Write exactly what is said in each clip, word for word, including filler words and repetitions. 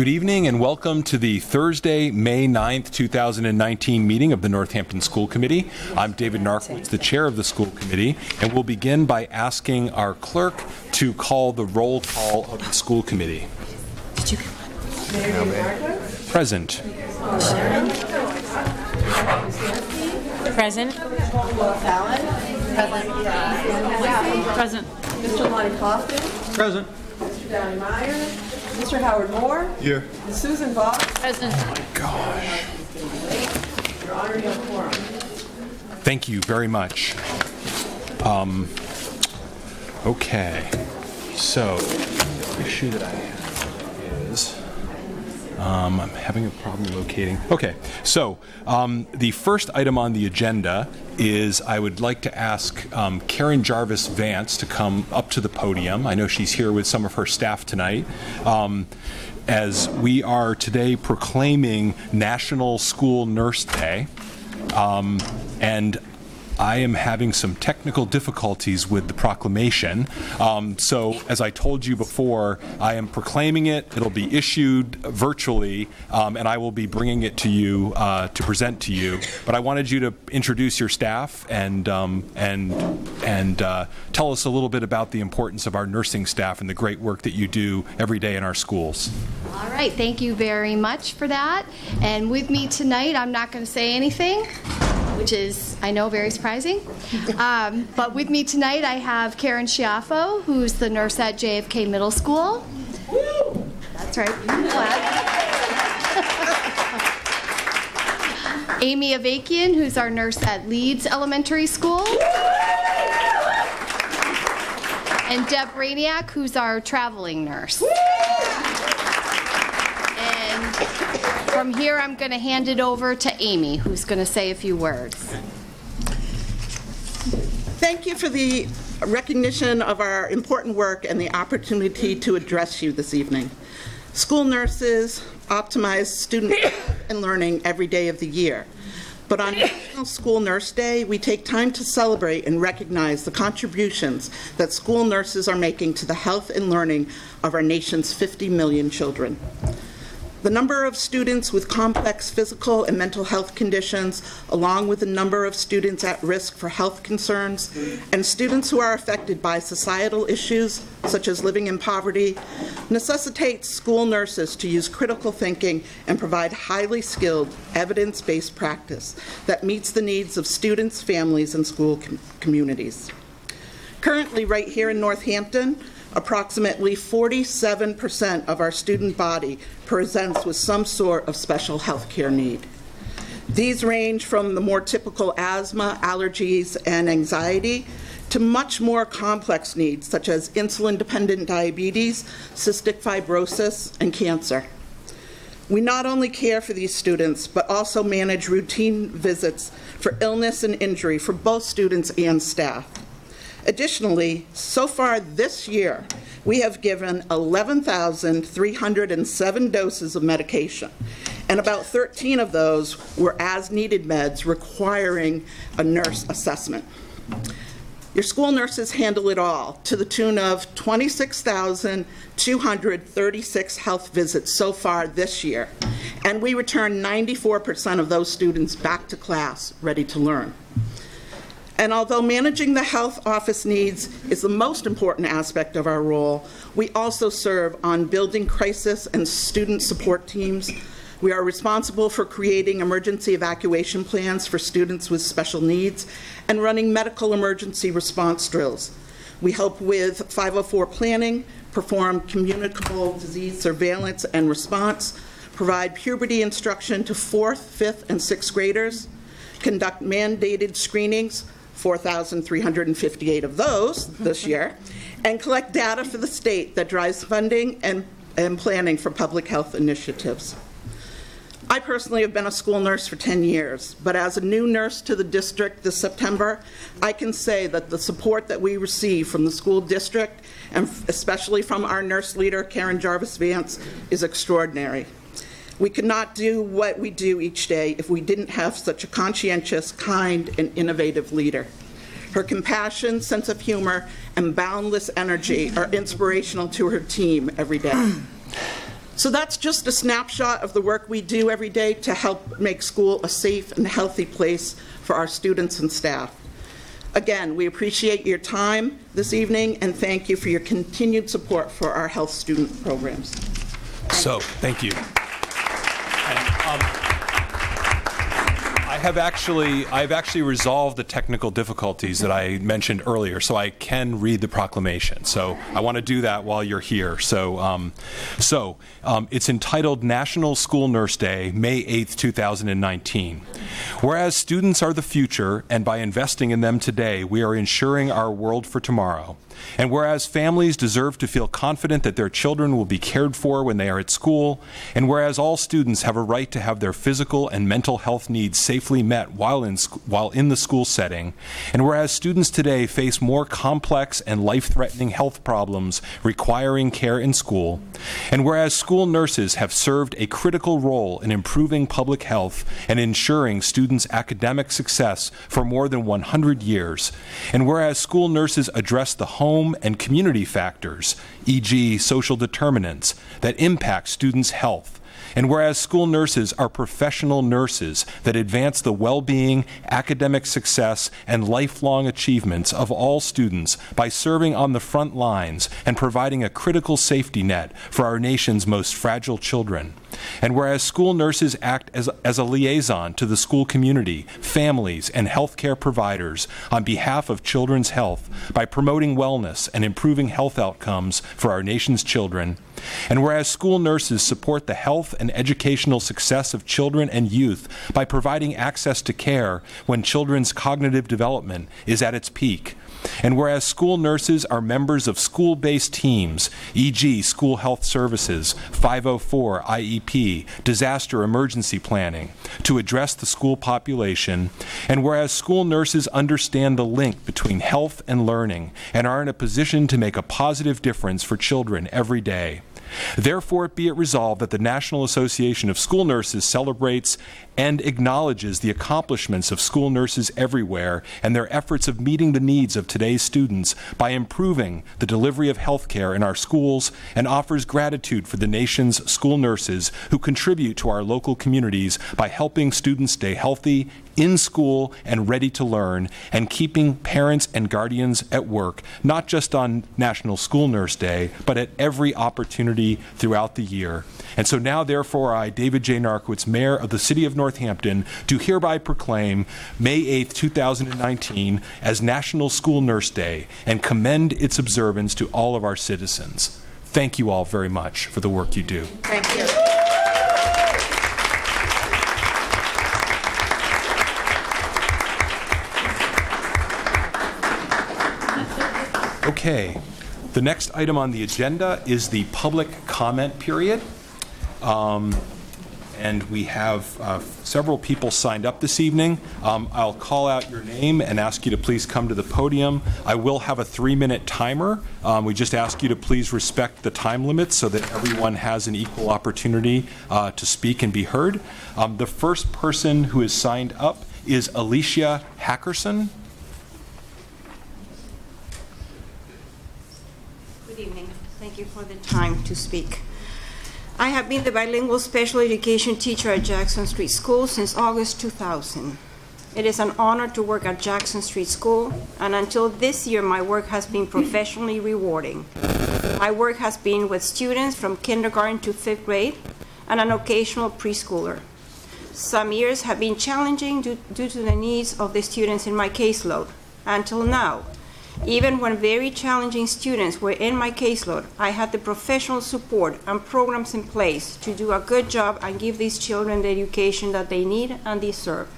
Good evening and welcome to the Thursday, May ninth, two thousand nineteen meeting of the Northampton School Committee. I'm David Narkowicz, the chair of the school committee, and we'll begin by asking our clerk to call the roll call of the school committee. Did you get one? Present. Present. Present. Present. Mister Lonnie Faustin. Present. Mister Danny Meyer. Mister Howard Moore? Here. Yeah. Susan Bach? Present. Oh my gosh. Your Honor, you have quorum. Thank you very much. Um, okay. So, the issue that I have is um, I'm having a problem locating. Okay. So, um, the first item on the agenda is I would like to ask um, Karen Jarvis Vance to come up to the podium. I know she's here with some of her staff tonight, um, as we are today proclaiming National School Nurse Day. Um, and I am having some technical difficulties with the proclamation. Um, so as I told you before, I am proclaiming it. It'll be issued virtually, um, and I will be bringing it to you uh, to present to you. But I wanted you to introduce your staff and um, and and uh, tell us a little bit about the importance of our nursing staff and the great work that you do every day in our schools. All right, thank you very much for that. And with me tonight, I'm not going to say anything, which is, I know, very surprising. Um, but with me tonight, I have Karen Schiaffo, who's the nurse at J F K Middle School. Woo! That's right. Amy Avakian, who's our nurse at Leeds Elementary School. And Deb Raniak, who's our traveling nurse. From here, I'm going to hand it over to Amy, who's going to say a few words. Thank you for the recognition of our important work and the opportunity to address you this evening. School nurses optimize student and learning every day of the year. But on National School Nurse Day, we take time to celebrate and recognize the contributions that school nurses are making to the health and learning of our nation's fifty million children. The number of students with complex physical and mental health conditions, along with the number of students at risk for health concerns, and students who are affected by societal issues, such as living in poverty, necessitates school nurses to use critical thinking and provide highly skilled, evidence-based practice that meets the needs of students, families, and school com- communities. Currently, right here in Northampton, approximately forty-seven percent of our student body presents with some sort of special health care need. These range from the more typical asthma, allergies, and anxiety to much more complex needs such as insulin-dependent diabetes, cystic fibrosis, and cancer. We not only care for these students, but also manage routine visits for illness and injury for both students and staff. Additionally, so far this year, we have given eleven thousand three hundred seven doses of medication, and about thirteen of those were as-needed meds requiring a nurse assessment. Your school nurses handle it all, to the tune of twenty-six thousand two hundred thirty-six health visits so far this year, and we return ninety-four percent of those students back to class ready to learn. And although managing the health office needs is the most important aspect of our role, we also serve on building crisis and student support teams. We are responsible for creating emergency evacuation plans for students with special needs and running medical emergency response drills. We help with five oh four planning, perform communicable disease surveillance and response, provide puberty instruction to fourth, fifth, and sixth graders, conduct mandated screenings, four thousand three hundred fifty-eight of those this year, and collect data for the state that drives funding and, and planning for public health initiatives. I personally have been a school nurse for ten years, but as a new nurse to the district this September, I can say that the support that we receive from the school district, and especially from our nurse leader, Karen Jarvis Vance, is extraordinary. We could not do what we do each day if we didn't have such a conscientious, kind, and innovative leader. Her compassion, sense of humor, and boundless energy are inspirational to her team every day. So that's just a snapshot of the work we do every day to help make school a safe and healthy place for our students and staff. Again, we appreciate your time this evening and thank you for your continued support for our health student programs. Thank so, you. thank you. And, um, I have actually, I've actually resolved the technical difficulties that I mentioned earlier, so I can read the proclamation. So I want to do that while you're here. So, um, so um, it's entitled National School Nurse Day, May eighth, two thousand nineteen. Whereas students are the future, and by investing in them today, we are ensuring our world for tomorrow. And whereas families deserve to feel confident that their children will be cared for when they are at school, and whereas all students have a right to have their physical and mental health needs safely met while in, while in the school setting, and whereas students today face more complex and life-threatening health problems requiring care in school, and whereas school nurses have served a critical role in improving public health and ensuring students' academic success for more than one hundred years, and whereas school nurses address the home Home and community factors, for example social determinants, that impact students' health, and whereas school nurses are professional nurses that advance the well-being, academic success, and lifelong achievements of all students by serving on the front lines and providing a critical safety net for our nation's most fragile children. And whereas school nurses act as, as a liaison to the school community, families, and healthcare providers on behalf of children's health by promoting wellness and improving health outcomes for our nation's children. And whereas school nurses support the health and educational success of children and youth by providing access to care when children's cognitive development is at its peak. And whereas school nurses are members of school-based teams, for example School Health Services, five oh four I E P, disaster emergency planning, to address the school population, and whereas school nurses understand the link between health and learning and are in a position to make a positive difference for children every day. Therefore, it be it resolved that the National Association of School Nurses celebrates and acknowledges the accomplishments of school nurses everywhere and their efforts of meeting the needs of today's students by improving the delivery of health care in our schools and offers gratitude for the nation's school nurses who contribute to our local communities by helping students stay healthy, in school, and ready to learn, and keeping parents and guardians at work, not just on National School Nurse Day, but at every opportunity throughout the year. And so now, therefore, I, David J. Narkowicz, Mayor of the City of Northampton, do hereby proclaim May eighth, two thousand nineteen as National School Nurse Day and commend its observance to all of our citizens. Thank you all very much for the work you do. Thank you. Okay, the next item on the agenda is the public comment period. Um, and we have uh, several people signed up this evening. Um, I'll call out your name and ask you to please come to the podium. I will have a three-minute timer. Um, we just ask you to please respect the time limits so that everyone has an equal opportunity uh, to speak and be heard. Um, the first person who is signed up is Alicia Hackerson. For the time to speak. I have been the bilingual special education teacher at Jackson Street School since August two thousand. It is an honor to work at Jackson Street School, and until this year my work has been professionally rewarding. My work has been with students from kindergarten to fifth grade and an occasional preschooler. Some years have been challenging due, due to the needs of the students in my caseload. Until now, even when very challenging students were in my caseload, I had the professional support and programs in place to do a good job and give these children the education that they need and deserve.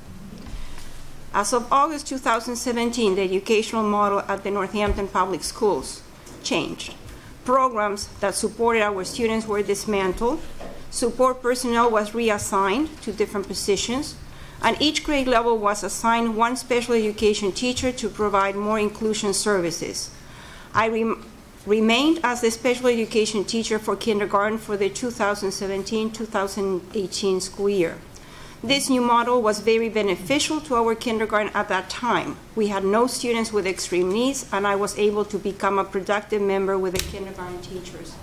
As of August two thousand seventeen, the educational model at the Northampton Public Schools changed. Programs that supported our students were dismantled, support personnel was reassigned to different positions, and each grade level was assigned one special education teacher to provide more inclusion services. I rem remained as the special education teacher for kindergarten for the two thousand seventeen two thousand eighteen school year. This new model was very beneficial to our kindergarten at that time. We had no students with extreme needs, and I was able to become a productive member with the kindergarten teachers.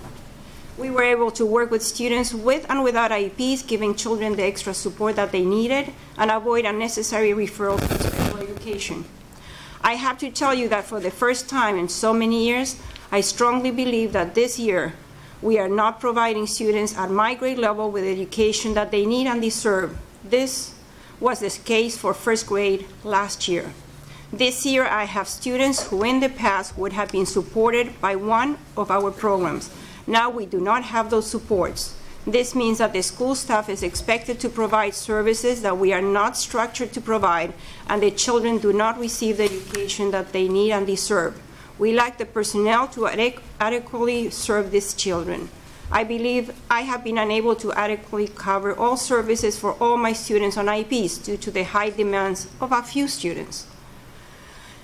We were able to work with students with and without I E Ps, giving children the extra support that they needed and avoid unnecessary referrals to special education. I have to tell you that for the first time in so many years, I strongly believe that this year we are not providing students at my grade level with education that they need and deserve. This was the case for first grade last year. This year I have students who in the past would have been supported by one of our programs. Now we do not have those supports. This means that the school staff is expected to provide services that we are not structured to provide, and the children do not receive the education that they need and deserve. We lack the personnel to adequately serve these children. I believe I have been unable to adequately cover all services for all my students on I E Ps due to the high demands of a few students.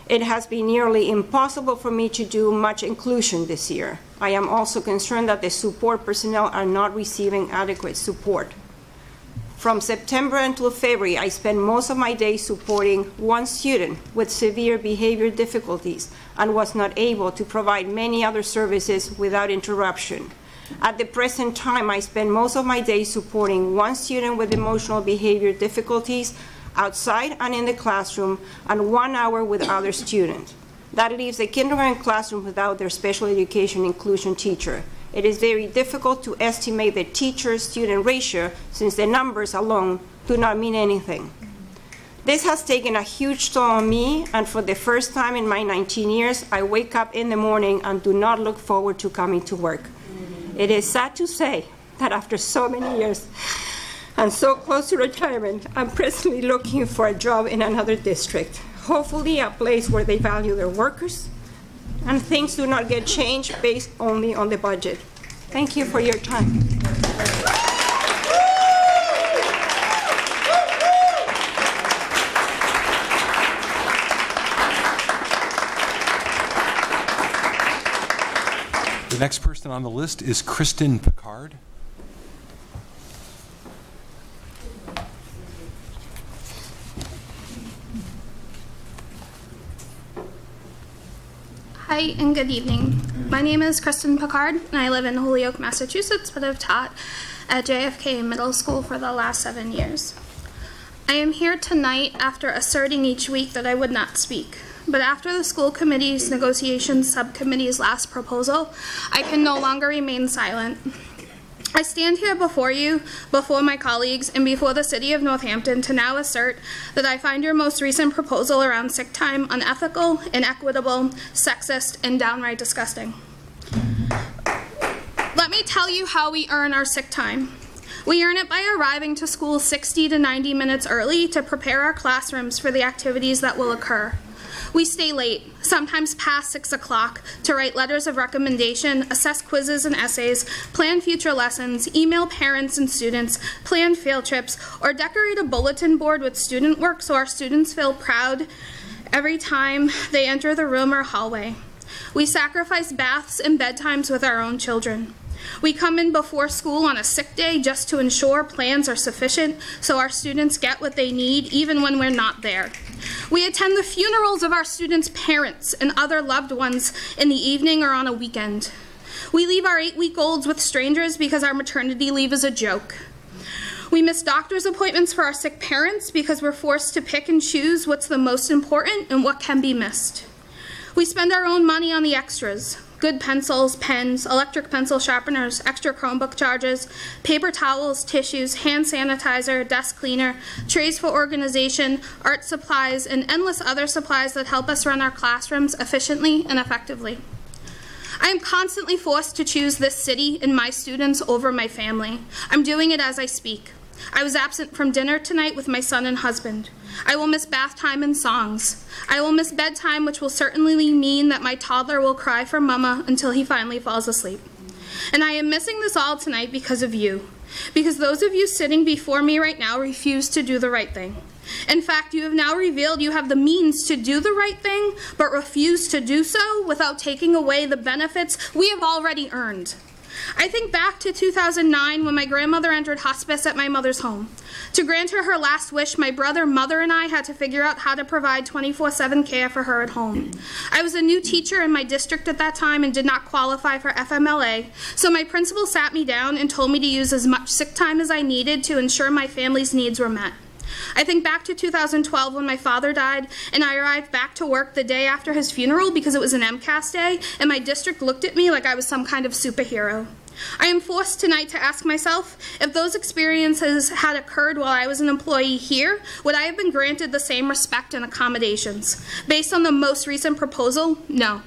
It has been nearly impossible for me to do much inclusion this year. I am also concerned that the support personnel are not receiving adequate support. From September until February, I spent most of my day supporting one student with severe behavior difficulties and was not able to provide many other services without interruption. At the present time, I spend most of my day supporting one student with emotional behavior difficulties outside and in the classroom, and one hour with other students. That leaves the kindergarten classroom without their special education inclusion teacher. It is very difficult to estimate the teacher-student ratio since the numbers alone do not mean anything. This has taken a huge toll on me, and for the first time in my nineteen years, I wake up in the morning and do not look forward to coming to work. It is sad to say that after so many years, and so close to retirement, I'm presently looking for a job in another district. Hopefully a place where they value their workers and things do not get changed based only on the budget. Thank you for your time. The next person on the list is Kristen Picard. Hi and good evening. My name is Kristen Picard and I live in Holyoke, Massachusetts, but I've taught at J F K Middle School for the last seven years. I am here tonight after asserting each week that I would not speak, but after the school committee's negotiations subcommittee's last proposal, I can no longer remain silent. I stand here before you, before my colleagues, and before the City of Northampton to now assert that I find your most recent proposal around sick time unethical, inequitable, sexist, and downright disgusting. Let me tell you how we earn our sick time. We earn it by arriving to school sixty to ninety minutes early to prepare our classrooms for the activities that will occur. We stay late, sometimes past six o'clock, to write letters of recommendation, assess quizzes and essays, plan future lessons, email parents and students, plan field trips, or decorate a bulletin board with student work so our students feel proud every time they enter the room or hallway. We sacrifice baths and bedtimes with our own children. We come in before school on a sick day just to ensure plans are sufficient so our students get what they need even when we're not there. We attend the funerals of our students' parents and other loved ones in the evening or on a weekend. We leave our eight-week-olds with strangers because our maternity leave is a joke. We miss doctor's appointments for our sick parents because we're forced to pick and choose what's the most important and what can be missed. We spend our own money on the extras: good pencils, pens, electric pencil sharpeners, extra Chromebook charges, paper towels, tissues, hand sanitizer, desk cleaner, trays for organization, art supplies, and endless other supplies that help us run our classrooms efficiently and effectively. I am constantly forced to choose this city and my students over my family. I'm doing it as I speak. I was absent from dinner tonight with my son and husband. I will miss bath time and songs. I will miss bedtime, which will certainly mean that my toddler will cry for mama until he finally falls asleep. And I am missing this all tonight because of you. Because those of you sitting before me right now refuse to do the right thing. In fact, you have now revealed you have the means to do the right thing, but refuse to do so without taking away the benefits we have already earned. I think back to two thousand nine when my grandmother entered hospice at my mother's home. To grant her her last wish, my brother, mother, and I had to figure out how to provide twenty-four seven care for her at home. I was a new teacher in my district at that time and did not qualify for F M L A, so my principal sat me down and told me to use as much sick time as I needed to ensure my family's needs were met. I think back to two thousand twelve when my father died and I arrived back to work the day after his funeral because it was an M C A S day and my district looked at me like I was some kind of superhero. I am forced tonight to ask myself, if those experiences had occurred while I was an employee here, would I have been granted the same respect and accommodations? Based on the most recent proposal, no.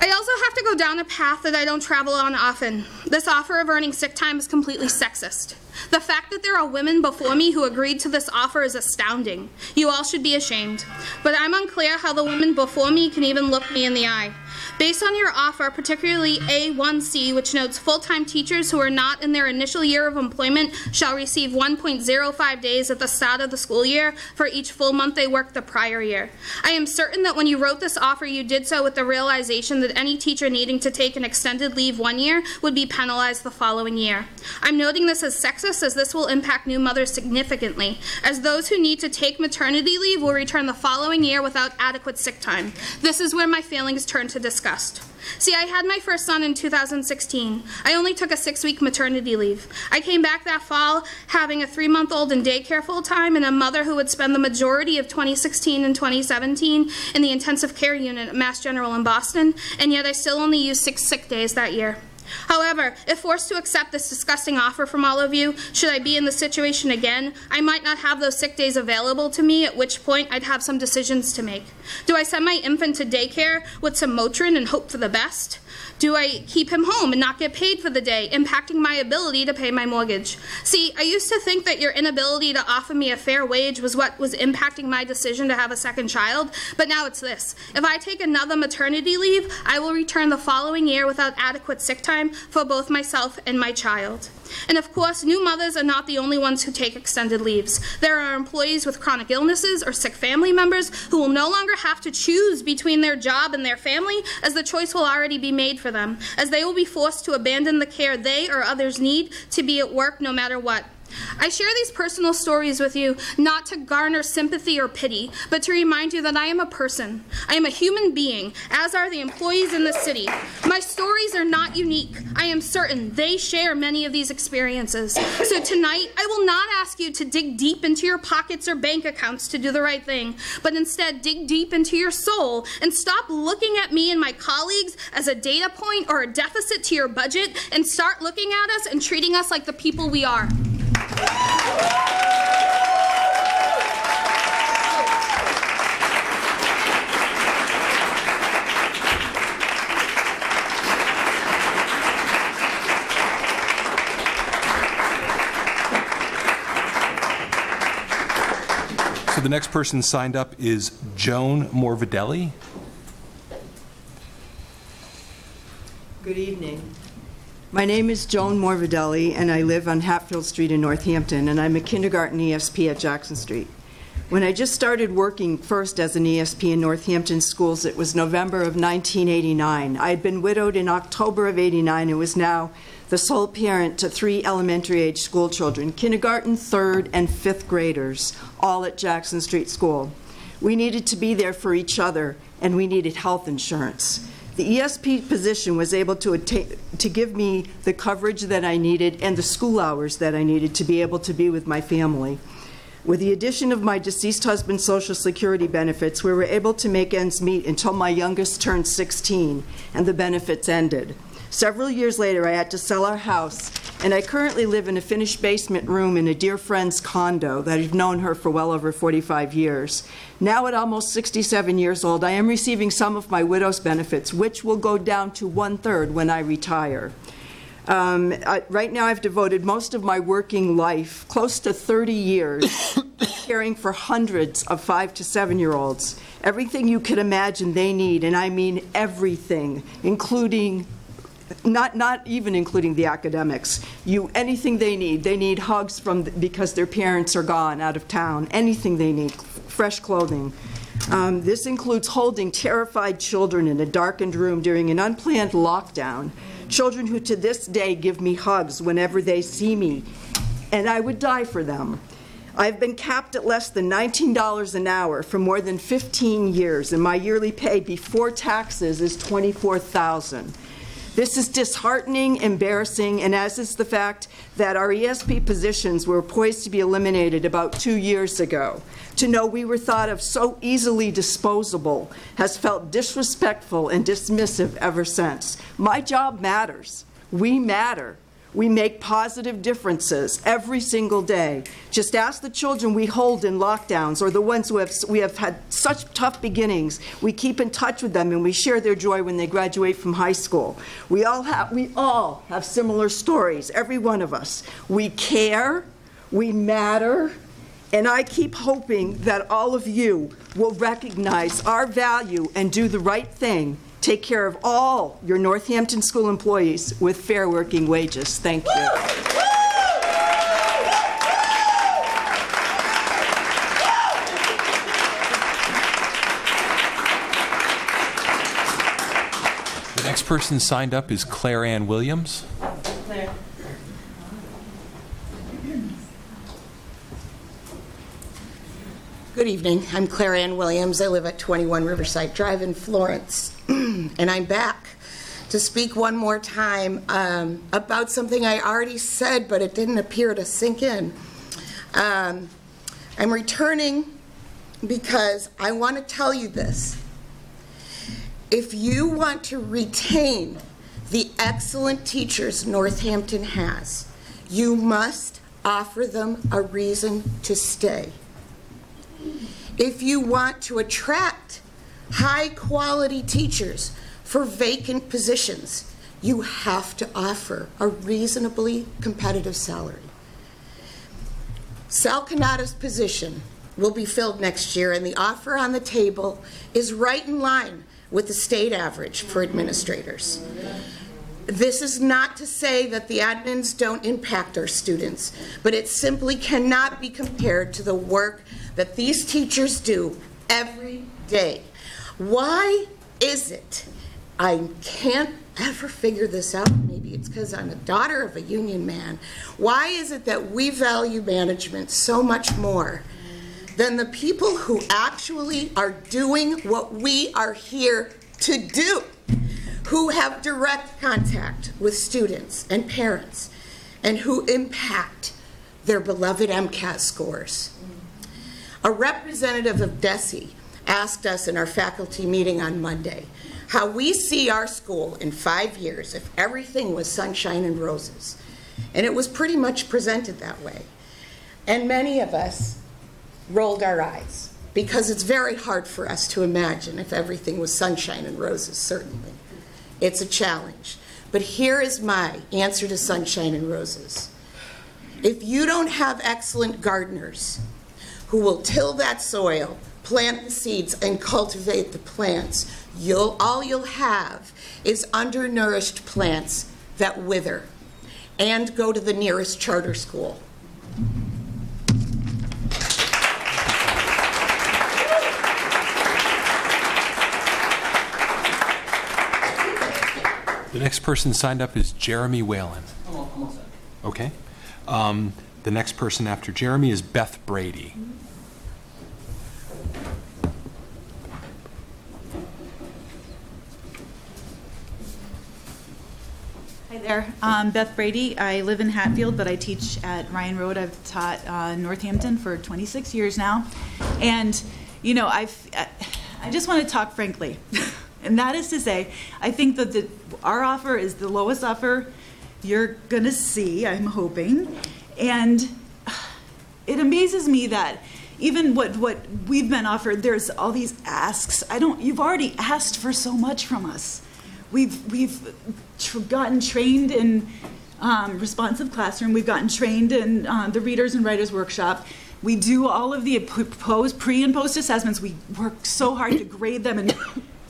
I also have to go down a path that I don't travel on often. This offer of earning sick time is completely sexist. The fact that there are women before me who agreed to this offer is astounding. You all should be ashamed. But I'm unclear how the women before me can even look me in the eye. Based on your offer, particularly A one C, which notes full-time teachers who are not in their initial year of employment shall receive one point zero five days at the start of the school year for each full month they worked the prior year. I am certain that when you wrote this offer, you did so with the realization that any teacher needing to take an extended leave one year would be penalized the following year. I'm noting this as sexist as this will impact new mothers significantly, as those who need to take maternity leave will return the following year without adequate sick time. This is where my feelings turn to disgust. See, I had my first son in two thousand sixteen. I only took a six-week maternity leave. I came back that fall having a three-month-old in daycare full-time and a mother who would spend the majority of twenty sixteen and twenty seventeen in the intensive care unit at Mass General in Boston, and yet I still only used six sick days that year. However, if forced to accept this disgusting offer from all of you, should I be in the situation again, I might not have those sick days available to me, at which point I'd have some decisions to make. Do I send my infant to daycare with some Motrin and hope for the best? Do I keep him home and not get paid for the day, impacting my ability to pay my mortgage? See, I used to think that your inability to offer me a fair wage was what was impacting my decision to have a second child, but now it's this. If I take another maternity leave, I will return the following year without adequate sick time for both myself and my child. And of course, new mothers are not the only ones who take extended leaves. There are employees with chronic illnesses or sick family members who will no longer have to choose between their job and their family, as the choice will already be made for them, as they will be forced to abandon the care they or others need to be at work no matter what. I share these personal stories with you not to garner sympathy or pity, but to remind you that I am a person. I am a human being, as are the employees in this city. My stories are not unique. I am certain they share many of these experiences. So tonight, I will not ask you to dig deep into your pockets or bank accounts to do the right thing, but instead dig deep into your soul and stop looking at me and my colleagues as a data point or a deficit to your budget and start looking at us and treating us like the people we are. So the next person signed up is Joan Morvidelli. Good evening. My name is Joan Morvidelli, and I live on Hatfield Street in Northampton, and I'm a kindergarten E S P at Jackson Street. When I just started working first as an E S P in Northampton schools, it was November of nineteen eighty-nine. I had been widowed in October of eighty-nine and was now the sole parent to three elementary-age school children, kindergarten, third, and fifth graders, all at Jackson Street School. We needed to be there for each other, and we needed health insurance. The E S P position was able to, to give me the coverage that I needed and the school hours that I needed to be able to be with my family. With the addition of my deceased husband's Social Security benefits, we were able to make ends meet until my youngest turned sixteen and the benefits ended. Several years later, I had to sell our house, and I currently live in a finished basement room in a dear friend's condo that I've known her for well over forty-five years. Now at almost sixty-seven years old, I am receiving some of my widow's benefits, which will go down to one-third when I retire. Um, I, right now I've devoted most of my working life, close to thirty years, caring for hundreds of five to seven-year-olds. Everything you can imagine they need, and I mean everything, including Not, not even including the academics. You, anything they need. They need hugs from the, because their parents are gone out of town. Anything they need. Fresh clothing. Um, this includes holding terrified children in a darkened room during an unplanned lockdown, children who to this day give me hugs whenever they see me, and I would die for them. I've been capped at less than nineteen dollars an hour for more than fifteen years, and my yearly pay before taxes is twenty-four thousand dollars. This is disheartening, embarrassing, and as is the fact that our E S P positions were poised to be eliminated about two years ago. To know we were thought of so easily disposable has felt disrespectful and dismissive ever since. My job matters. We matter. We make positive differences every single day. Just ask the children we hold in lockdowns or the ones who have, we have had such tough beginnings. We keep in touch with them and we share their joy when they graduate from high school. We all have, we all have similar stories, every one of us. We care, we matter, and I keep hoping that all of you will recognize our value and do the right thing. Take care of all your Northampton School employees with fair working wages. Thank you. The next person signed up is Claire Ann Williams. Claire. Good evening. I'm Claire Ann Williams. I live at twenty-one Riverside Drive in Florence. And I'm back to speak one more time um, about something I already said, but it didn't appear to sink in. Um, I'm returning because I want to tell you this. If you want to retain the excellent teachers Northampton has, you must offer them a reason to stay. If you want to attract high quality teachers for vacant positions, you have to offer a reasonably competitive salary. Sal Cannata's position will be filled next year, and the offer on the table is right in line with the state average for administrators. This is not to say that the admins don't impact our students, but it simply cannot be compared to the work that these teachers do every day. Why is it? I can't ever figure this out. Maybe it's because I'm a daughter of a union man. Why is it that we value management so much more than the people who actually are doing what we are here to do, who have direct contact with students and parents, and who impact their beloved MCAS scores? A representative of DESE asked us in our faculty meeting on Monday how we see our school in five years if everything was sunshine and roses. And it was pretty much presented that way. And many of us rolled our eyes because it's very hard for us to imagine if everything was sunshine and roses, certainly. It's a challenge. But here is my answer to sunshine and roses. If you don't have excellent gardeners who will till that soil, plant the seeds, and cultivate the plants, you'll, all you'll have is undernourished plants that wither and go to the nearest charter school. The next person signed up is Jeremy Whelan. Okay. Um, the next person after Jeremy is Beth Brady. Hi there, I'm Beth Brady. I live in Hatfield, but I teach at Ryan Road. I've taught uh, Northampton for twenty-six years now. And, you know, I've, I just want to talk frankly. And that is to say, I think that the, our offer is the lowest offer you're going to see, I'm hoping. And it amazes me that even what, what we've been offered, there's all these asks. I don't, you've already asked for so much from us. We've, we've tr gotten trained in um, responsive classroom. We've gotten trained in uh, the Readers and Writers Workshop. We do all of the post, pre and post assessments. We work so hard to grade them and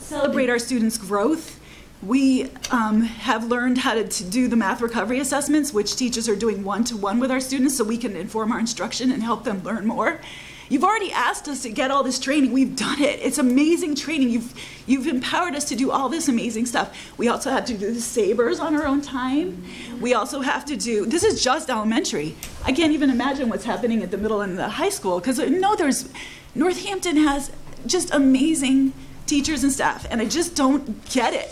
celebrate our students' growth. We um, have learned how to, to do the math recovery assessments, which teachers are doing one-to-one with our students so we can inform our instruction and help them learn more. You've already asked us to get all this training. We've done it. It's amazing training. You've, you've empowered us to do all this amazing stuff. We also have to do the sabers on our own time. We also have to do, this is just elementary. I can't even imagine what's happening at the middle and the high school, because I know there's, Northampton has just amazing teachers and staff, and I just don't get it.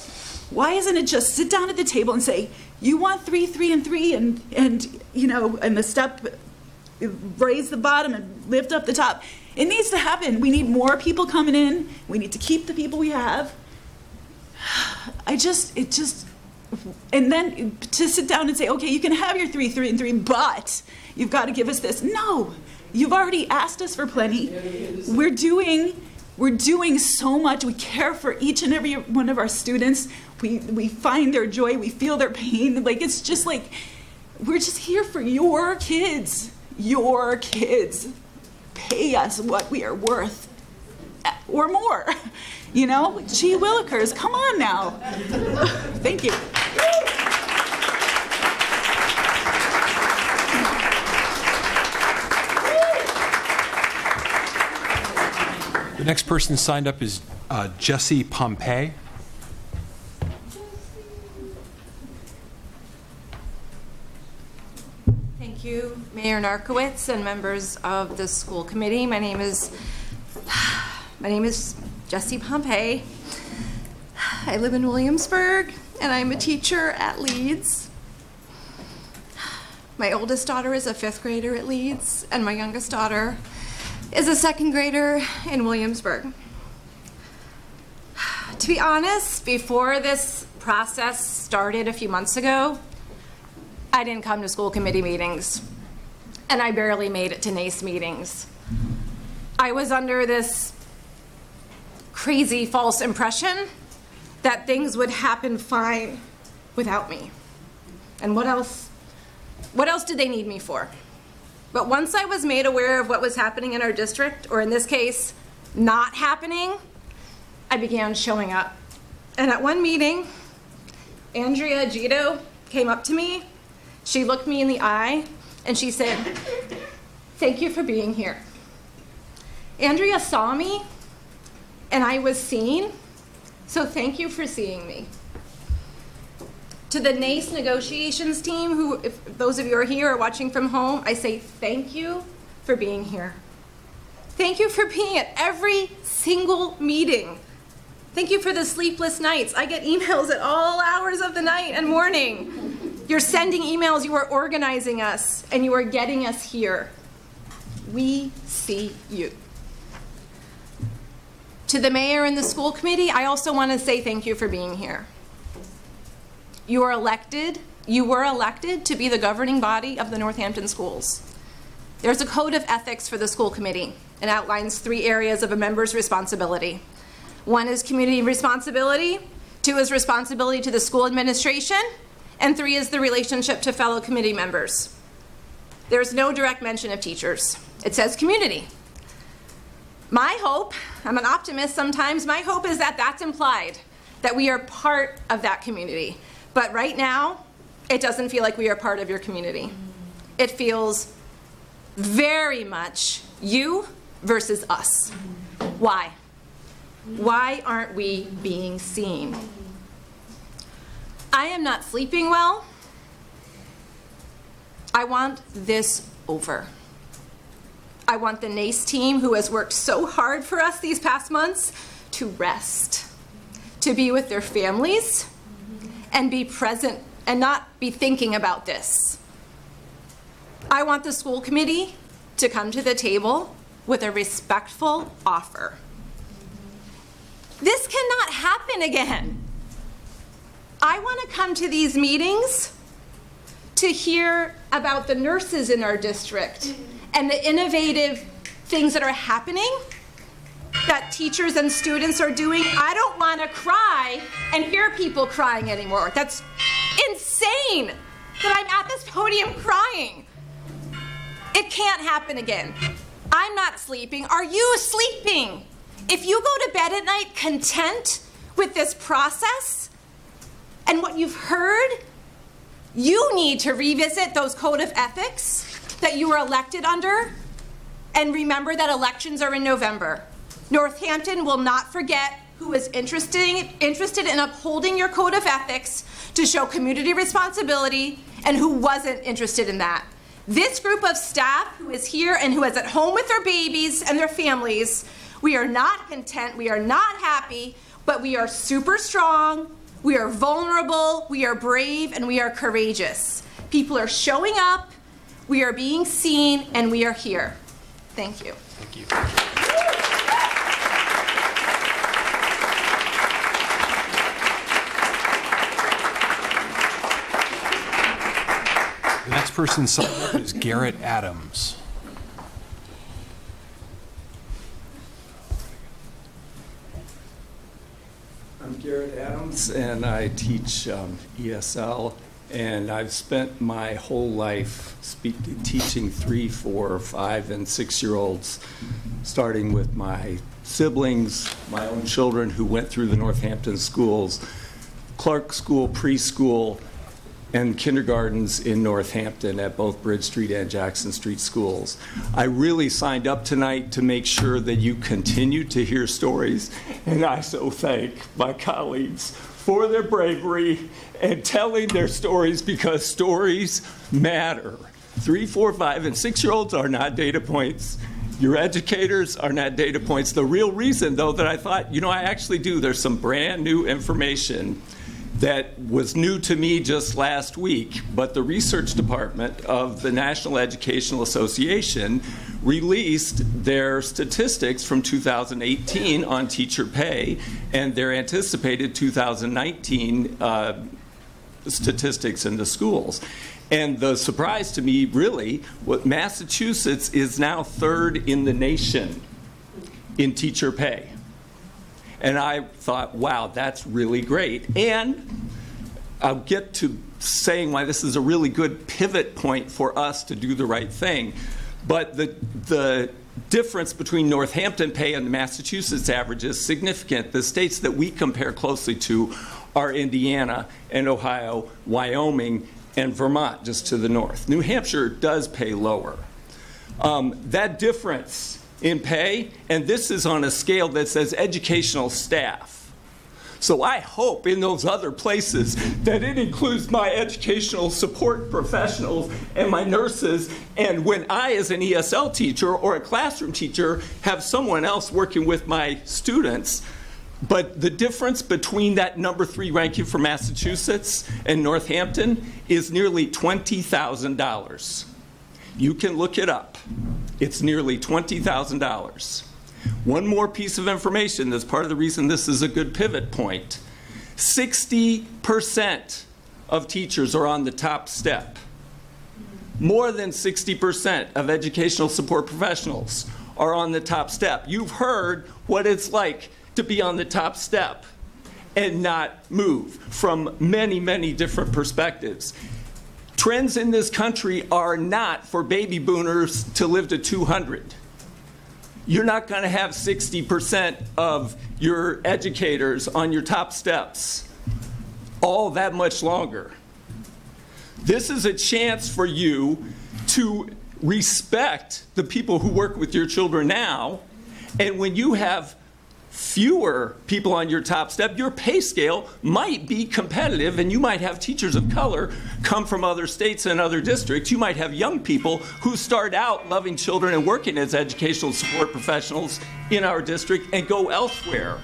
Why isn't it just sit down at the table and say, you want three, three, and three, and, and you know, and the step, raise the bottom and lift up the top. It needs to happen. We need more people coming in. We need to keep the people we have. I just, it just, and then to sit down and say, okay, you can have your three, three, and three, but you've got to give us this. No, you've already asked us for plenty. We're doing, we're doing so much. We care for each and every one of our students. We, we find their joy. We feel their pain. Like, it's just like, we're just here for your kids. Your kids. Pay us what we are worth or more. You know, gee willikers, come on now. Thank you. The next person signed up is uh, Jesse Pompey. Thank you, Mayor Narkowicz and members of the school committee. My name is my name is Jesse Pompey. I live in Williamsburg, and I'm a teacher at Leeds. My oldest daughter is a fifth grader at Leeds, and my youngest daughter is a second grader in Williamsburg. To be honest, before this process started a few months ago, I didn't come to school committee meetings, and I barely made it to NACE meetings. I was under this crazy false impression that things would happen fine without me. And what else, what else did they need me for? But once I was made aware of what was happening in our district, or in this case, not happening, I began showing up. And at one meeting, Andrea Egito came up to me. She looked me in the eye, and she said, thank you for being here. Andrea saw me, and I was seen, so thank you for seeing me. To the NACE negotiations team, who, if those of you are here or watching from home, I say thank you for being here. Thank you for being at every single meeting. Thank you for the sleepless nights. I get emails at all hours of the night and morning. You're sending emails, you are organizing us, and you are getting us here. We see you. To the mayor and the school committee, I also want to say thank you for being here. You are elected, you were elected to be the governing body of the Northampton schools. There's a code of ethics for the school committee. It outlines three areas of a member's responsibility. One is community responsibility, two is responsibility to the school administration, and three is the relationship to fellow committee members. There's no direct mention of teachers. It says community. My hope, I'm an optimist sometimes, my hope is that that's implied, that we are part of that community. But right now, it doesn't feel like we are part of your community. It feels very much you versus us. Why? Why aren't we being seen? I am not sleeping well. I want this over. I want the NACE team, who has worked so hard for us these past months, to rest, to be with their families, and be present, and not be thinking about this. I want the school committee to come to the table with a respectful offer. This cannot happen again. I want to come to these meetings to hear about the nurses in our district and the innovative things that are happening that teachers and students are doing. I don't want to cry and hear people crying anymore. That's insane that I'm at this podium crying. It can't happen again. I'm not sleeping. Are you sleeping? If you go to bed at night content with this process and what you've heard, you need to revisit those code of ethics that you were elected under And remember that elections are in November. Northampton will not forget who is interested, interested in upholding your code of ethics to show community responsibility and who wasn't interested in that. This group of staff who is here and who is at home with their babies and their families, we are not content, we are not happy, but we are super strong, we are vulnerable, we are brave, and we are courageous. People are showing up, we are being seen, and we are here. Thank you. Thank you. The next person signed up is Garrett Adams. I'm Garrett Adams, and I teach um, E S L, and I've spent my whole life speaking, teaching three, four, five, and six-year-olds, starting with my siblings, my own children who went through the Northampton schools, Clark School, preschool, and kindergartens in Northampton at both Bridge Street and Jackson Street schools. I really signed up tonight to make sure that you continue to hear stories, and I so thank my colleagues for their bravery and telling their stories, because stories matter. Three, four, five, and six-year-olds are not data points. Your educators are not data points. The real reason, though, that I thought, you know, I actually do, there's some brand new information that was new to me just last week, but the research department of the National Educational Association released their statistics from two thousand eighteen on teacher pay and their anticipated two thousand nineteen uh, statistics in the schools. And the surprise to me, really, what Massachusetts is now third in the nation in teacher pay. And I thought, wow, that's really great. And I'll get to saying why this is a really good pivot point for us to do the right thing. But the, the difference between Northampton pay and the Massachusetts average is significant. The states that we compare closely to are Indiana and Ohio, Wyoming, and Vermont, just to the north. New Hampshire does pay lower. Um, that difference in pay, and this is on a scale that says educational staff. So I hope in those other places that it includes my educational support professionals and my nurses, and when I, as an E S L teacher or a classroom teacher, have someone else working with my students. But the difference between that number three ranking for Massachusetts and Northampton is nearly twenty thousand dollars. You can look it up. It's nearly twenty thousand dollars. One more piece of information that's part of the reason this is a good pivot point. sixty percent of teachers are on the top step. More than sixty percent of educational support professionals are on the top step. You've heard what it's like to be on the top step and not move from many, many different perspectives. Trends in this country are not for baby boomers to live to two hundred. You're not going to have sixty percent of your educators on your top steps all that much longer. This is a chance for you to respect the people who work with your children now. And when you have fewer people on your top step, your pay scale might be competitive, and you might have teachers of color come from other states and other districts. You might have young people who start out loving children and working as educational support professionals in our district and go elsewhere.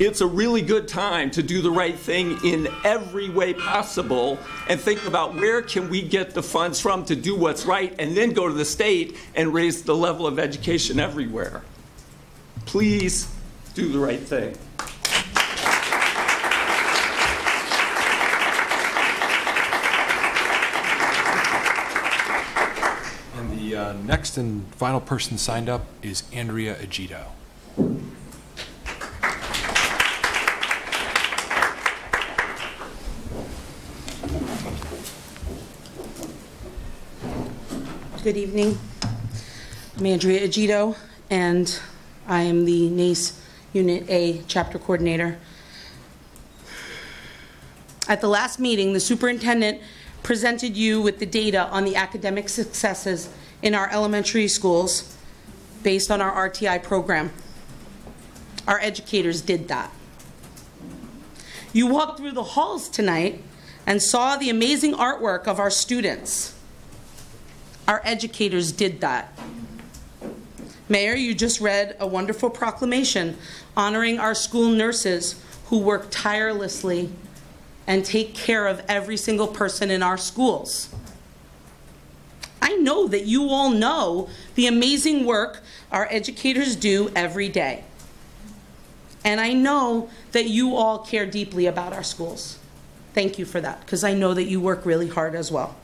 It's a really good time to do the right thing in every way possible and think about where can we get the funds from to do what's right, and then go to the state and raise the level of education everywhere. Please do the right thing. And the uh, next and final person signed up is Andrea Egito. Good evening. I'm Andrea Egito, and I am the NACE Unit A Chapter Coordinator. At the last meeting, the superintendent presented you with the data on the academic successes in our elementary schools based on our R T I program. Our educators did that. You walked through the halls tonight and saw the amazing artwork of our students. Our educators did that. Mayor, you just read a wonderful proclamation honoring our school nurses who work tirelessly and take care of every single person in our schools. I know that you all know the amazing work our educators do every day. And I know that you all care deeply about our schools. Thank you for that, because I know that you work really hard as well.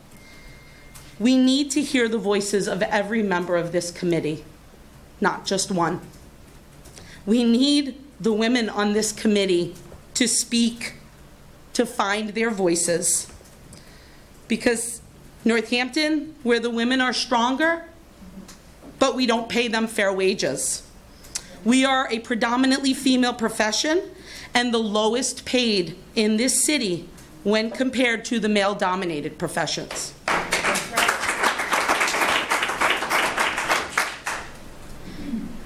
We need to hear the voices of every member of this committee, not just one. We need the women on this committee to speak, to find their voices. Because Northampton, where the women are stronger, but we don't pay them fair wages. We are a predominantly female profession and the lowest paid in this city when compared to the male-dominated professions.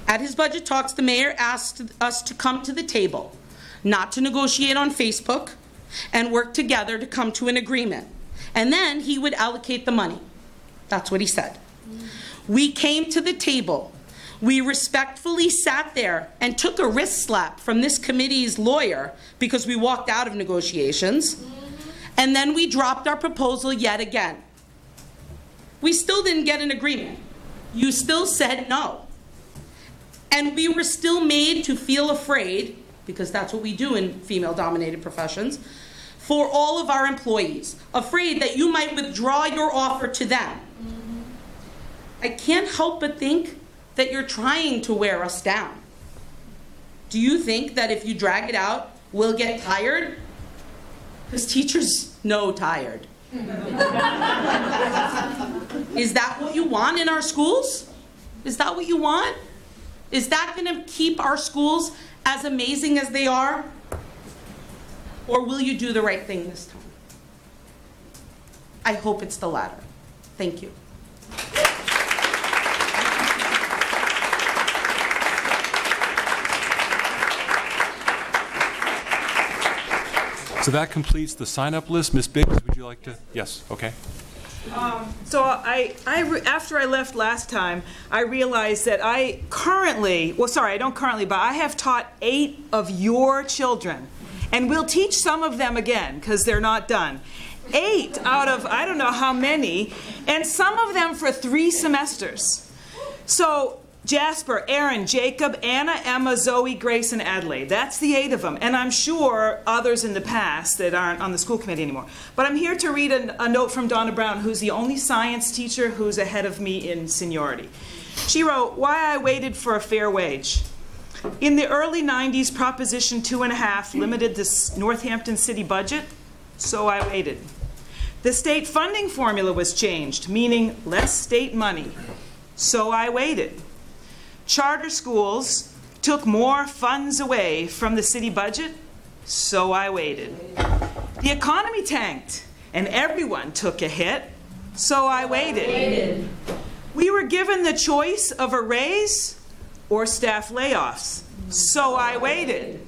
At his budget talks, the mayor asked us to come to the table, not to negotiate on Facebook, and work together to come to an agreement. And then he would allocate the money. That's what he said. We came to the table. We respectfully sat there and took a wrist slap from this committee's lawyer because we walked out of negotiations. Mm-hmm. And then we dropped our proposal yet again. We still didn't get an agreement. You still said no. And we were still made to feel afraid, because that's what we do in female-dominated professions, for all of our employees, afraid that you might withdraw your offer to them. Mm-hmm. I can't help but think that you're trying to wear us down. Do you think that if you drag it out, we'll get tired? Because teachers know tired. Is that what you want in our schools? Is that what you want? Is that gonna keep our schools as amazing as they are? Or will you do the right thing this time? I hope it's the latter. Thank you. So that completes the sign-up list. Miz Biggs, would you like to? Yes. Okay. Um, so I, I re after I left last time, I realized that I currently, well, sorry, I don't currently, but I have taught eight of your children, and we'll teach some of them again because they're not done. Eight out of I don't know how many, and some of them for three semesters. So. Jasper, Aaron, Jacob, Anna, Emma, Zoe, Grace, and Adelaide. That's the eight of them. And I'm sure others in the past that aren't on the school committee anymore. But I'm here to read a, a note from Donna Brown, who's the only science teacher who's ahead of me in seniority. She wrote, "Why I waited for a fair wage. In the early nineties, Proposition two and a half limited the Northampton city budget, so I waited. The state funding formula was changed, meaning less state money, so I waited. Charter schools took more funds away from the city budget, so I waited. The economy tanked, and everyone took a hit, so I waited. I waited. We were given the choice of a raise or staff layoffs, so I waited.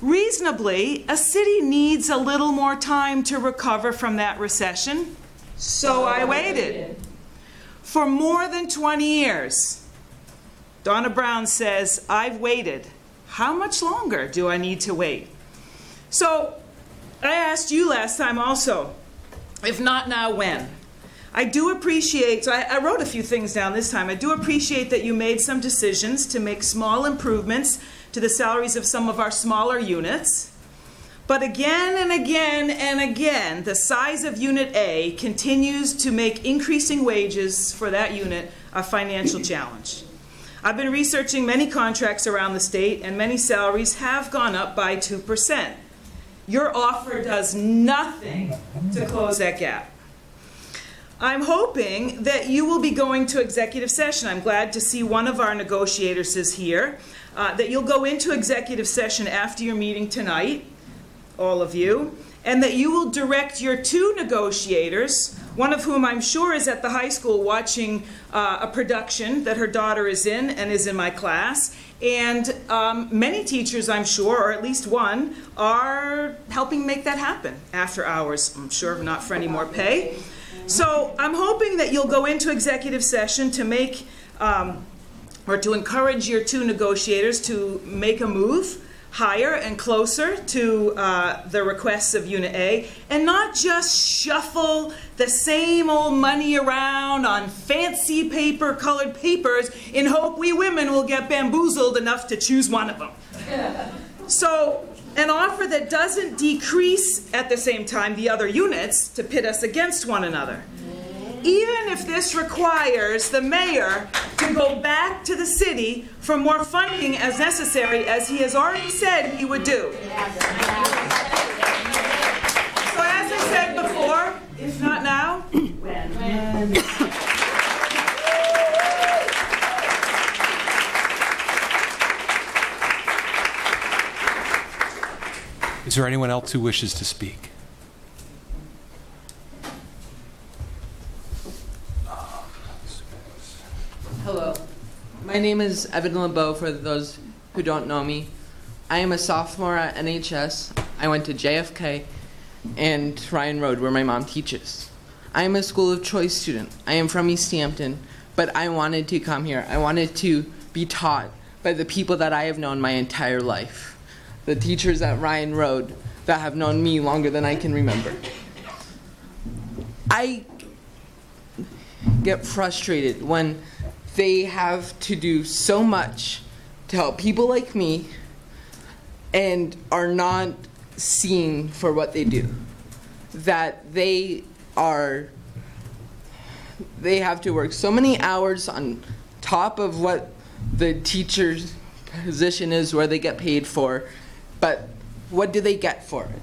Reasonably, a city needs a little more time to recover from that recession, so I waited. For more than twenty years, Donna Brown says, I've waited. How much longer do I need to wait? So I asked you last time also, if not now, when? I do appreciate, so I, I wrote a few things down this time. I do appreciate that you made some decisions to make small improvements to the salaries of some of our smaller units. But again and again and again, the size of Unit A continues to make increasing wages for that unit a financial challenge. I've been researching many contracts around the state, and many salaries have gone up by two percent. Your offer does nothing to close that gap. I'm hoping that you will be going to executive session. I'm glad to see one of our negotiators is here, uh, that you'll go into executive session after your meeting tonight, all of you, and that you will direct your two negotiators, one of whom I'm sure is at the high school watching uh, a production that her daughter is in and is in my class, and um, many teachers, I'm sure, or at least one, are helping make that happen after hours, I'm sure, not for any more pay. So I'm hoping that you'll go into executive session to make, um, or to encourage your two negotiators to make a move higher and closer to uh, the requests of Unit A, and not just shuffle the same old money around on fancy paper, colored papers, in hope we women will get bamboozled enough to choose one of them. So an offer that doesn't decrease at the same time the other units to pit us against one another. Even if this requires the mayor to go back to the city for more funding as necessary, as he has already said he would do. So as I said before, if not now, when? when? Is there anyone else who wishes to speak? Hello, my name is Evan LeBeau, for those who don't know me. I am a sophomore at N H S. I went to J F K and Ryan Road, where my mom teaches. I am a school of choice student. I am from East Hampton, but I wanted to come here. I wanted to be taught by the people that I have known my entire life, the teachers at Ryan Road that have known me longer than I can remember. I get frustrated when they have to do so much to help people like me and are not seen for what they do. That they are, they have to work so many hours on top of what the teacher's position is, where they get paid for, but what do they get for it?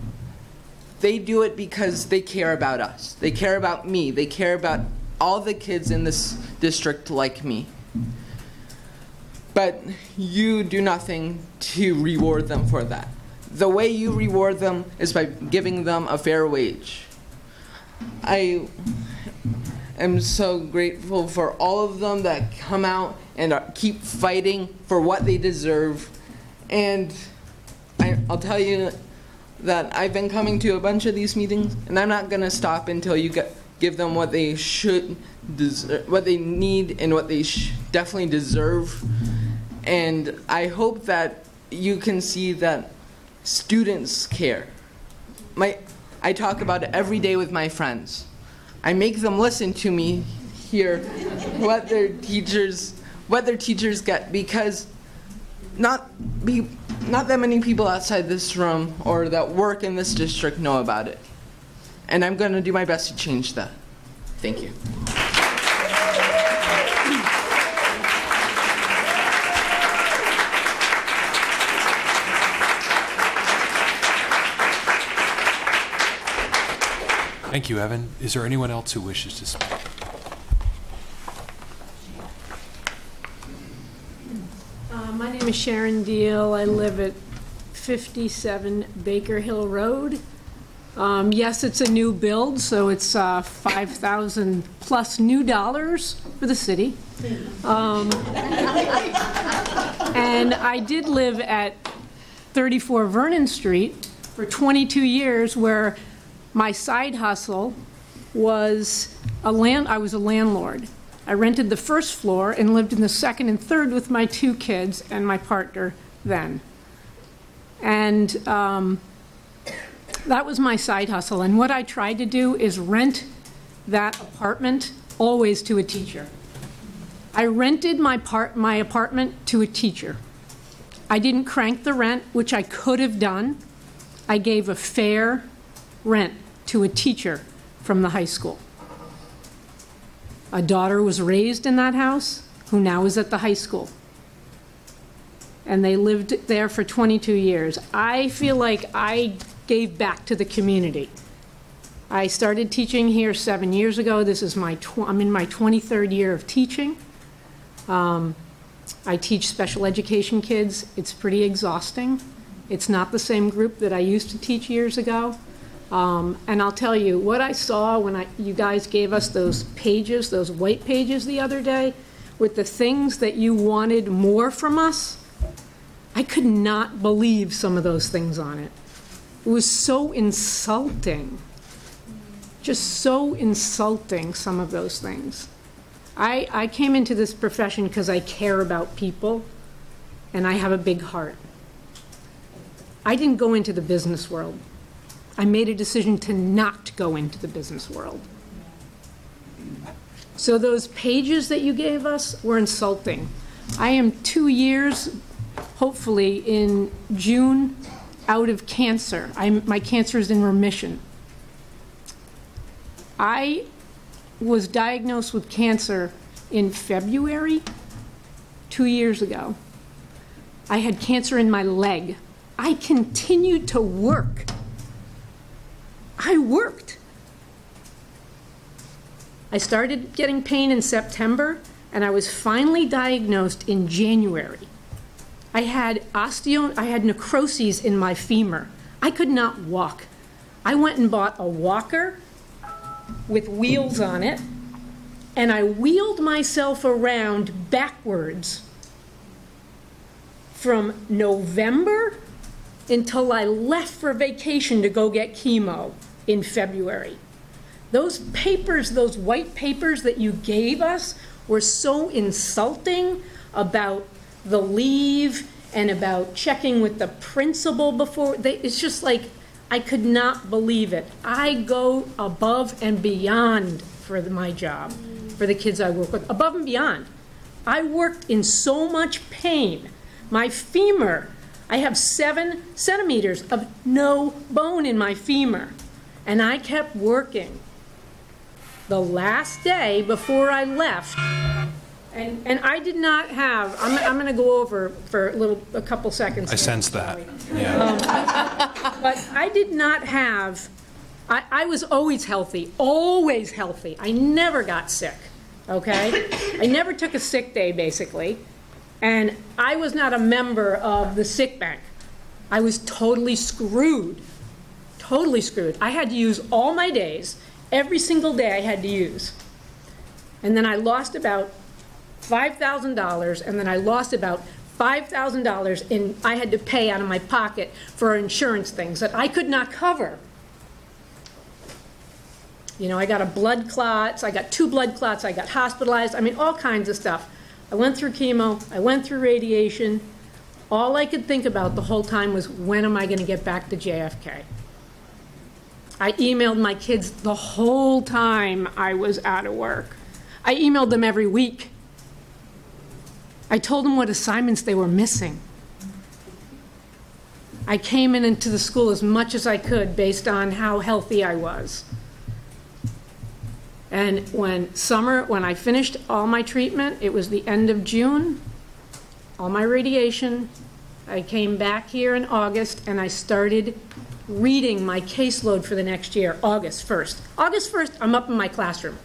They do it because they care about us. They care about me. They care about all the kids in this district like me. But you do nothing to reward them for that. The way you reward them is by giving them a fair wage. I am so grateful for all of them that come out and are, keep fighting for what they deserve. And I, I'll tell you that I've been coming to a bunch of these meetings, and I'm not gonna stop until you get give them what they should deserve, what they need, and what they sh definitely deserve. And I hope that you can see that students care. My, I talk about it every day with my friends. I make them listen to me hear what their teachers, what their teachers get, because not be, not that many people outside this room or that work in this district know about it. And I'm going to do my best to change that. Thank you. Thank you, Evan. Is there anyone else who wishes to speak? Uh, my name is Sharon Deal. I live at fifty-seven Baker Hill Road. Um, yes, it's a new build, so it's uh, five thousand plus new dollars for the city. Um, and I did live at thirty-four Vernon Street for twenty-two years, where my side hustle was a land, I was a landlord. I rented the first floor and lived in the second and third with my two kids and my partner then. And um, that was my side hustle, and what I tried to do is rent that apartment always to a teacher. I rented my, part, my apartment to a teacher. I didn't crank the rent, which I could have done. I gave a fair rent to a teacher from the high school. A daughter was raised in that house, who now is at the high school. And they lived there for twenty-two years. I feel like I gave back to the community. I started teaching here seven years ago. This is my, tw I'm in my twenty-third year of teaching. Um, I teach special education kids. It's pretty exhausting. It's not the same group that I used to teach years ago. Um, and I'll tell you, what I saw when I, you guys gave us those pages, those white pages the other day, with the things that you wanted more from us, I could not believe some of those things on it. It was so insulting, just so insulting, some of those things. I, I came into this profession because I care about people, and I have a big heart. I didn't go into the business world. I made a decision to not go into the business world. So those pages that you gave us were insulting. I am two years, hopefully in June, out of cancer. I'm, my cancer is in remission. I was diagnosed with cancer in February, two years ago. I had cancer in my leg. I continued to work. I worked. I started getting pain in September, and I was finally diagnosed in January. I had osteo, I had necroses in my femur. I could not walk. I went and bought a walker with wheels on it, and I wheeled myself around backwards from November until I left for vacation to go get chemo in February. Those papers, those white papers that you gave us were so insulting about the leave and about checking with the principal before. They, it's just like, I could not believe it. I go above and beyond for the, my job, for the kids I work with, above and beyond. I worked in so much pain. My femur, I have seven centimeters of no bone in my femur, and I kept working. The last day before I left, and, and I did not have, I'm, I'm gonna go over for a little, a couple seconds. I sense that, yeah. Um, but I did not have, I, I was always healthy, always healthy. I never got sick, okay? I never took a sick day, basically. And I was not a member of the sick bank. I was totally screwed, totally screwed. I had to use all my days, every single day I had to use. And then I lost about five thousand dollars, and then I lost about five thousand dollars in, I had to pay out of my pocket for insurance things that I could not cover. You know, I got a blood clots, I got two blood clots, I got hospitalized, I mean, all kinds of stuff. I went through chemo, I went through radiation. All I could think about the whole time was, when am I going to get back to J F K? I emailed my kids the whole time I was out of work. I emailed them every week. I told them what assignments they were missing. I came in into the school as much as I could based on how healthy I was. And when summer, when I finished all my treatment, it was the end of June, all my radiation, I came back here in August, and I started reading my caseload for the next year, August first. August first, I'm up in my classroom.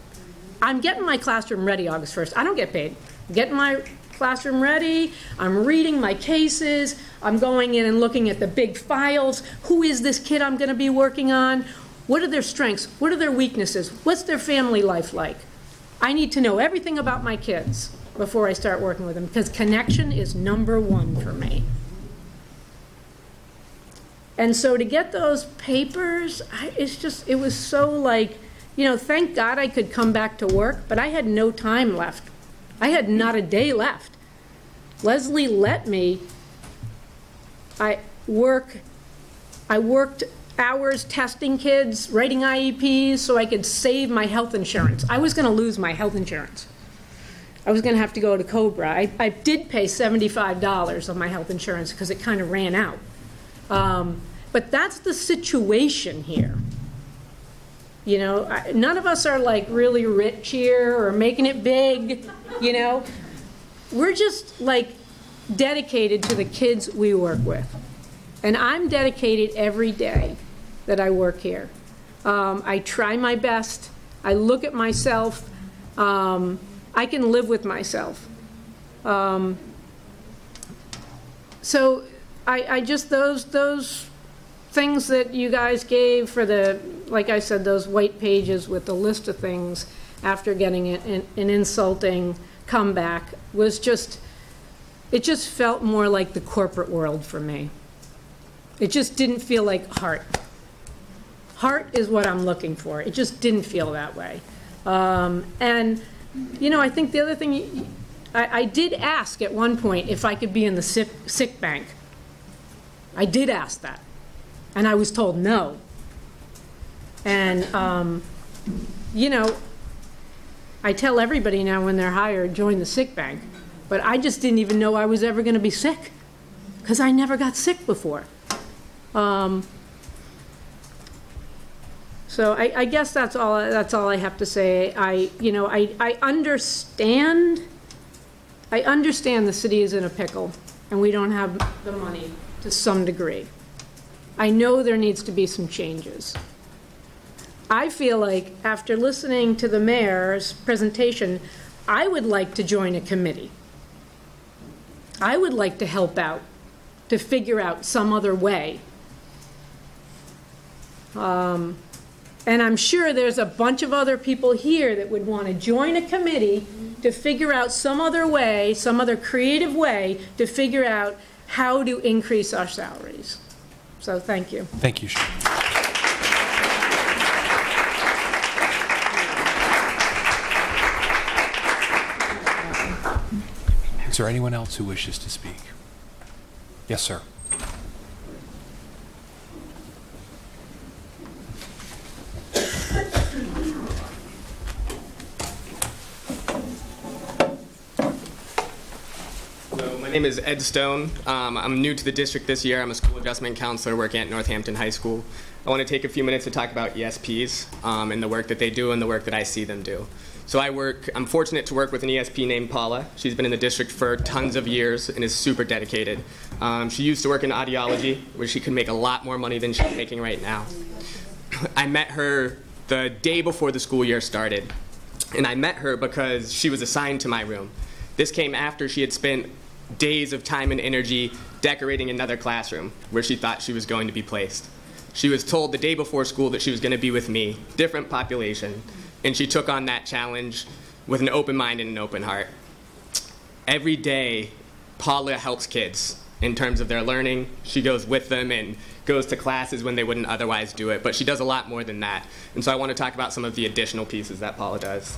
I'm getting my classroom ready August first. I don't get paid. I'm getting my classroom ready. I'm reading my cases. I'm going in and looking at the big files. Who is this kid I'm going to be working on? What are their strengths? What are their weaknesses? What's their family life like? I need to know everything about my kids before I start working with them, because connection is number one for me. And so to get those papers, I, it's just, it was so like, you know, thank God I could come back to work, but I had no time left. I had not a day left. Leslie let me, I work, I worked hours testing kids, writing I E Ps so I could save my health insurance. I was going to lose my health insurance. I was going to have to go to COBRA. I, I did pay seventy-five dollars of my health insurance because it kind of ran out. Um, but that's the situation here. You know, I, none of us are like really rich here or making it big, you know. We're just like dedicated to the kids we work with. And I'm dedicated every day that I work here. Um, I try my best. I look at myself. Um, I can live with myself. Um, so I, I just, those, those things that you guys gave for the, like I said, those white pages with the list of things after getting it an, an insulting comeback was just, it just felt more like the corporate world for me. It just didn't feel like heart. Heart is what I'm looking for. It just didn't feel that way. Um, and, you know, I think the other thing, I, I did ask at one point if I could be in the sick, sick bank. I did ask that. And I was told no. And, um, you know, I tell everybody now when they're hired, join the sick bank. But I just didn't even know I was ever going to be sick because I never got sick before. Um, so I, I guess that's all. That's all I have to say. I, you know, I, I understand. I understand the city is in a pickle, and we don't have the money to some degree. I know there needs to be some changes. I feel like after listening to the mayor's presentation, I would like to join a committee. I would like to help out to figure out some other way. Um, and I'm sure there's a bunch of other people here that would want to join a committee to figure out some other way, some other creative way to figure out how to increase our salaries. So thank you. Thank you, Sharon. Is there anyone else who wishes to speak? Yes, sir. Hello, my name is Ed Stone. Um, I'm new to the district this year. I'm a school adjustment counselor working at Northampton High School. I want to take a few minutes to talk about E S Ps um, and the work that they do and the work that I see them do. So I work, I'm fortunate to work with an E S P named Paula. She's been in the district for tons of years and is super dedicated. Um, she used to work in audiology, where she could make a lot more money than she's making right now. I met her the day before the school year started. And I met her because she was assigned to my room. This came after she had spent days of time and energy decorating another classroom where she thought she was going to be placed. She was told the day before school that she was going to be with me, different population. And she took on that challenge with an open mind and an open heart. Every day, Paula helps kids in terms of their learning. She goes with them and goes to classes when they wouldn't otherwise do it, but she does a lot more than that. And so I want to talk about some of the additional pieces that Paula does.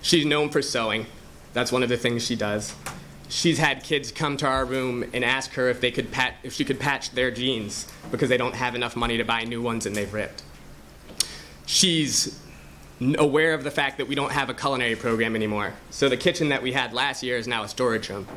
She's known for sewing. That's one of the things she does. She's had kids come to our room and ask her if they could pat if she could patch their jeans because they don't have enough money to buy new ones and they've ripped. She's aware of the fact that we don't have a culinary program anymore. So the kitchen that we had last year is now a storage room.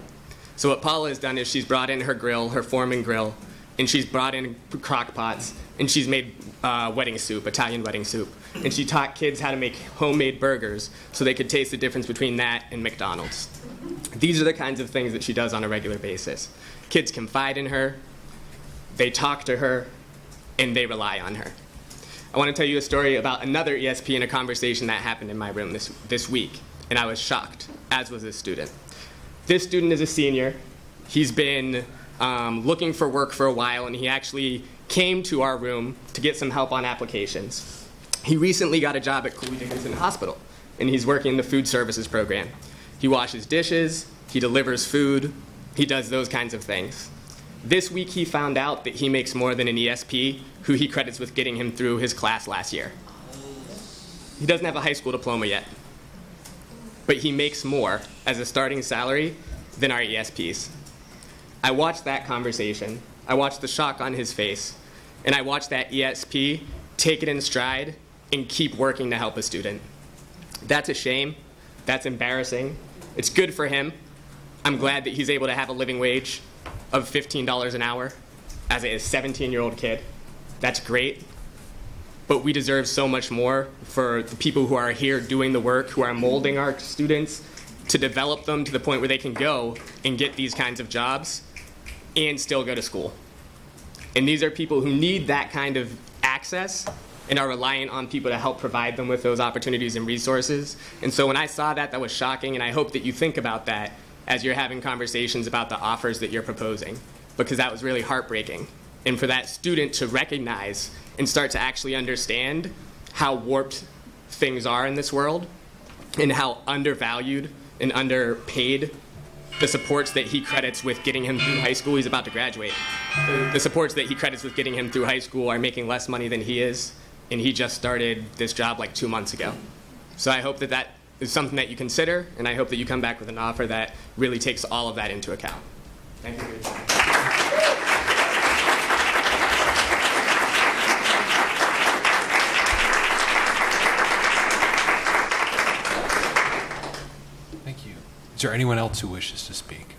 So what Paula has done is she's brought in her grill, her Foreman grill, and she's brought in crock pots, and she's made uh, wedding soup, Italian wedding soup. And she taught kids how to make homemade burgers so they could taste the difference between that and McDonald's. These are the kinds of things that she does on a regular basis. Kids confide in her, they talk to her, and they rely on her. I want to tell you a story about another E S P and a conversation that happened in my room this, this week, and I was shocked, as was this student. This student is a senior. He's been um, looking for work for a while, and he actually came to our room to get some help on applications. He recently got a job at Cooley Dickinson Hospital, and he's working in the food services program. He washes dishes, he delivers food, he does those kinds of things. This week he found out that he makes more than an E S P who he credits with getting him through his class last year. He doesn't have a high school diploma yet, but he makes more as a starting salary than our E S Ps. I watched that conversation, I watched the shock on his face, and I watched that E S P take it in stride and keep working to help a student. That's a shame, that's embarrassing, it's good for him. I'm glad that he's able to have a living wage of fifteen dollars an hour as a seventeen-year-old kid. That's great, but we deserve so much more for the people who are here doing the work, who are molding our students to develop them to the point where they can go and get these kinds of jobs and still go to school. And these are people who need that kind of access and are reliant on people to help provide them with those opportunities and resources. And so when I saw that, that was shocking, and I hope that you think about that as you're having conversations about the offers that you're proposing, because that was really heartbreaking. and for that student to recognize and start to actually understand how warped things are in this world and how undervalued and underpaid the supports that he credits with getting him through high school, he's about to graduate. The supports that he credits with getting him through high school are making less money than he is, and he just started this job like two months ago. So I hope that that is something that you consider, and I hope that you come back with an offer that really takes all of that into account. Thank you. Thank you. Is there anyone else who wishes to speak?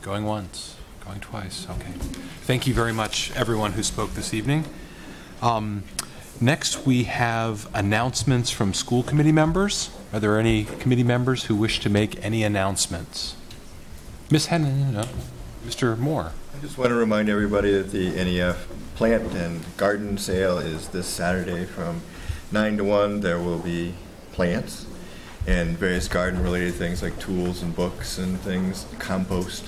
Going once, going twice, okay. Thank you very much, everyone who spoke this evening. Um, next, we have announcements from school committee members. Are there any committee members who wish to make any announcements? Miz Hennon, no. Mister Moore. I just want to remind everybody that the N E F plant and garden sale is this Saturday from nine to one. There will be plants and various garden-related things like tools and books and things, compost.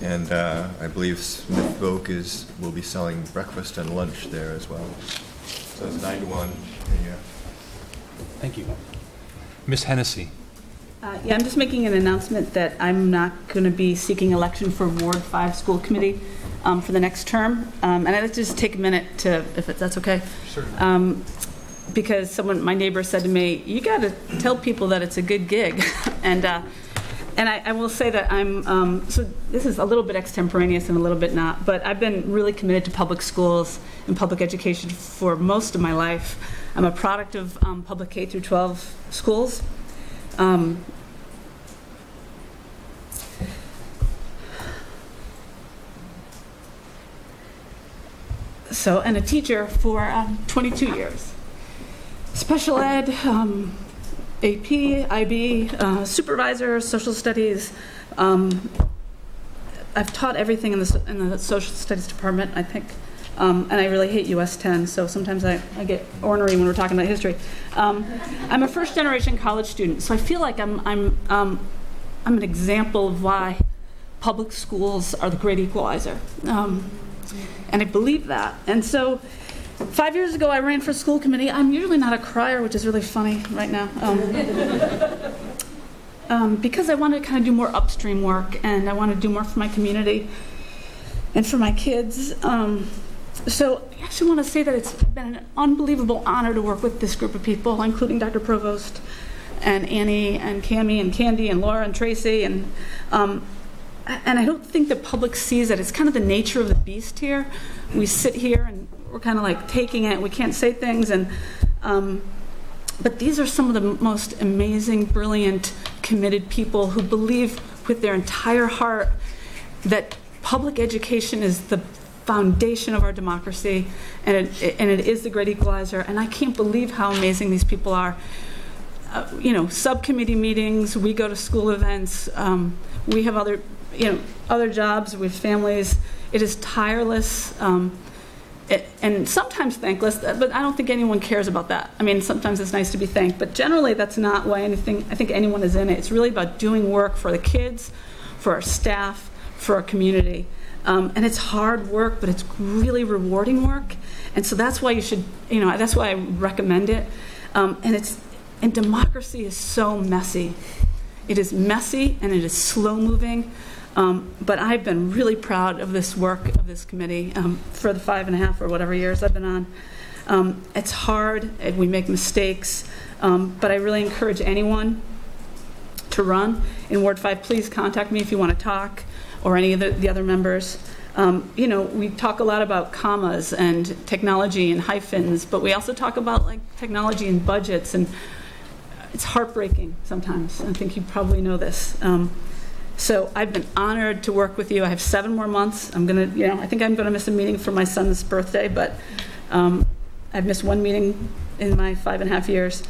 And uh, I believe Smith Voke is will be selling breakfast and lunch there as well. So it's nine to one. Yeah. Thank you. Miz Hennessy. Uh, yeah, I'm just making an announcement that I'm not going to be seeking election for Ward five School Committee um, for the next term. Um, and I'd like to just take a minute to, if it, that's okay. Sure. Um, because someone, my neighbor said to me, you got to tell people that it's a good gig. and uh, and I, I will say that I'm, um, so this is a little bit extemporaneous and a little bit not, but I've been really committed to public schools and public education for most of my life. I'm a product of um, public K through twelve schools. Um, so, and a teacher for um, twenty-two years. Special ed, um, A P, I B, uh, supervisor, social studies. Um, I've taught everything in the, in the social studies department, I think. Um, and I really hate U S ten, so sometimes I, I get ornery when we're talking about history. Um, I'm a first-generation college student, so I feel like I'm, I'm, um, I'm an example of why public schools are the great equalizer. Um, and I believe that. And so five years ago, I ran for school committee. I'm usually not a crier, which is really funny right now. Um, um, because I want to kind of do more upstream work, and I want to do more for my community and for my kids. Um, So I actually want to say that it's been an unbelievable honor to work with this group of people, including Doctor Provost and Annie and Cammie and Candy and Laura and Tracy. And, um, and I don't think the public sees that. It's kind of the nature of the beast here. We sit here and we're kind of like taking it. We can't say things. And, um, but these are some of the most amazing, brilliant, committed people who believe with their entire heart that public education is the foundation of our democracy, and it, and it is the great equalizer. And I can't believe how amazing these people are. Uh, you know, subcommittee meetings, we go to school events, um, we have other, you know, other jobs with families. It is tireless um, it, and sometimes thankless, but I don't think anyone cares about that. I mean, sometimes it's nice to be thanked, but generally that's not why anything, I think anyone is in it. It's really about doing work for the kids, for our staff, for our community. Um, and it's hard work, but it's really rewarding work, and so that's why you should, you know, that's why I recommend it. Um, and it's, and democracy is so messy. It is messy and it is slow moving. Um, but I've been really proud of this work of this committee um, for the five and a half or whatever years I've been on. Um, it's hard, and we make mistakes. Um, but I really encourage anyone to run in Ward five. Please contact me if you want to talk, or any of the, the other members. Um, you know, we talk a lot about commas and technology and hyphens, but we also talk about like technology and budgets, and it's heartbreaking sometimes. I think you probably know this. Um, so I've been honored to work with you. I have seven more months. I'm gonna, you know, I think I'm gonna miss a meeting for my son's birthday, but um, I've missed one meeting in my five and a half years.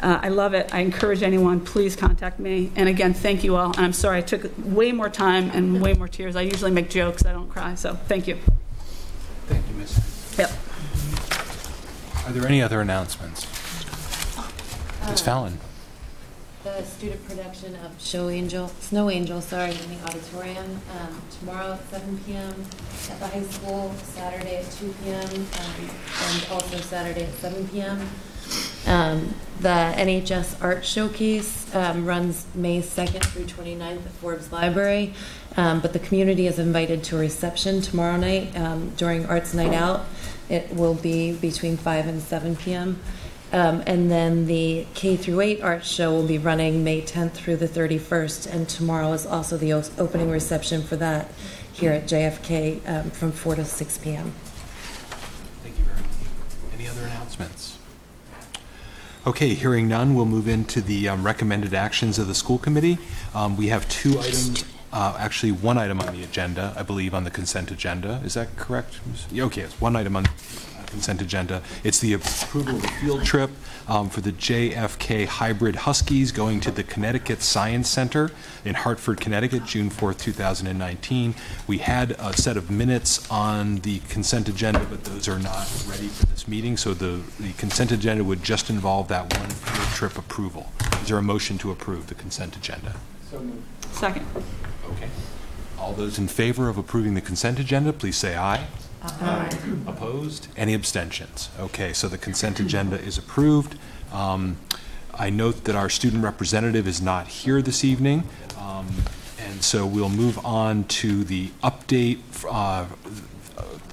Uh, I love it. I encourage anyone, please contact me. And again, thank you all. And I'm sorry I took way more time and way more tears. I usually make jokes. I don't cry. So thank you. Thank you, Miz Yep. Are there any other announcements? Uh, Miz Fallon. the student production of Show Angel, Snow Angel, sorry, in the auditorium um, tomorrow at seven p m at the high school, Saturday at two p m, um, and also Saturday at seven p m Um, the N H S Art Showcase um, runs May second through twenty-ninth at Forbes Library, um, but the community is invited to a reception tomorrow night um, during Arts Night Out. It will be between five and seven p m Um, and then the K through eight art show will be running May tenth through the thirty-first, and tomorrow is also the opening reception for that here at J F K um, from four to six p m Thank you very much. Any other announcements? Okay, hearing none, we'll move into the um, recommended actions of the school committee. Um, we have two items. Uh, actually, one item on the agenda, I believe, on the consent agenda. Is that correct? Okay, it's one item on the consent agenda. It's the approval of the field trip um, for the J F K Hybrid Huskies going to the Connecticut Science Center in Hartford, Connecticut, June fourth, two thousand nineteen. We had a set of minutes on the consent agenda, but those are not ready for this meeting, so the, the consent agenda would just involve that one field trip approval. Is there a motion to approve the consent agenda? So moved. Second. Okay. All those in favor of approving the consent agenda, please say aye. Aye. Opposed? Any abstentions? Okay, so the consent agenda is approved. Um, I note that our student representative is not here this evening, um, and so we'll move on to the update, uh,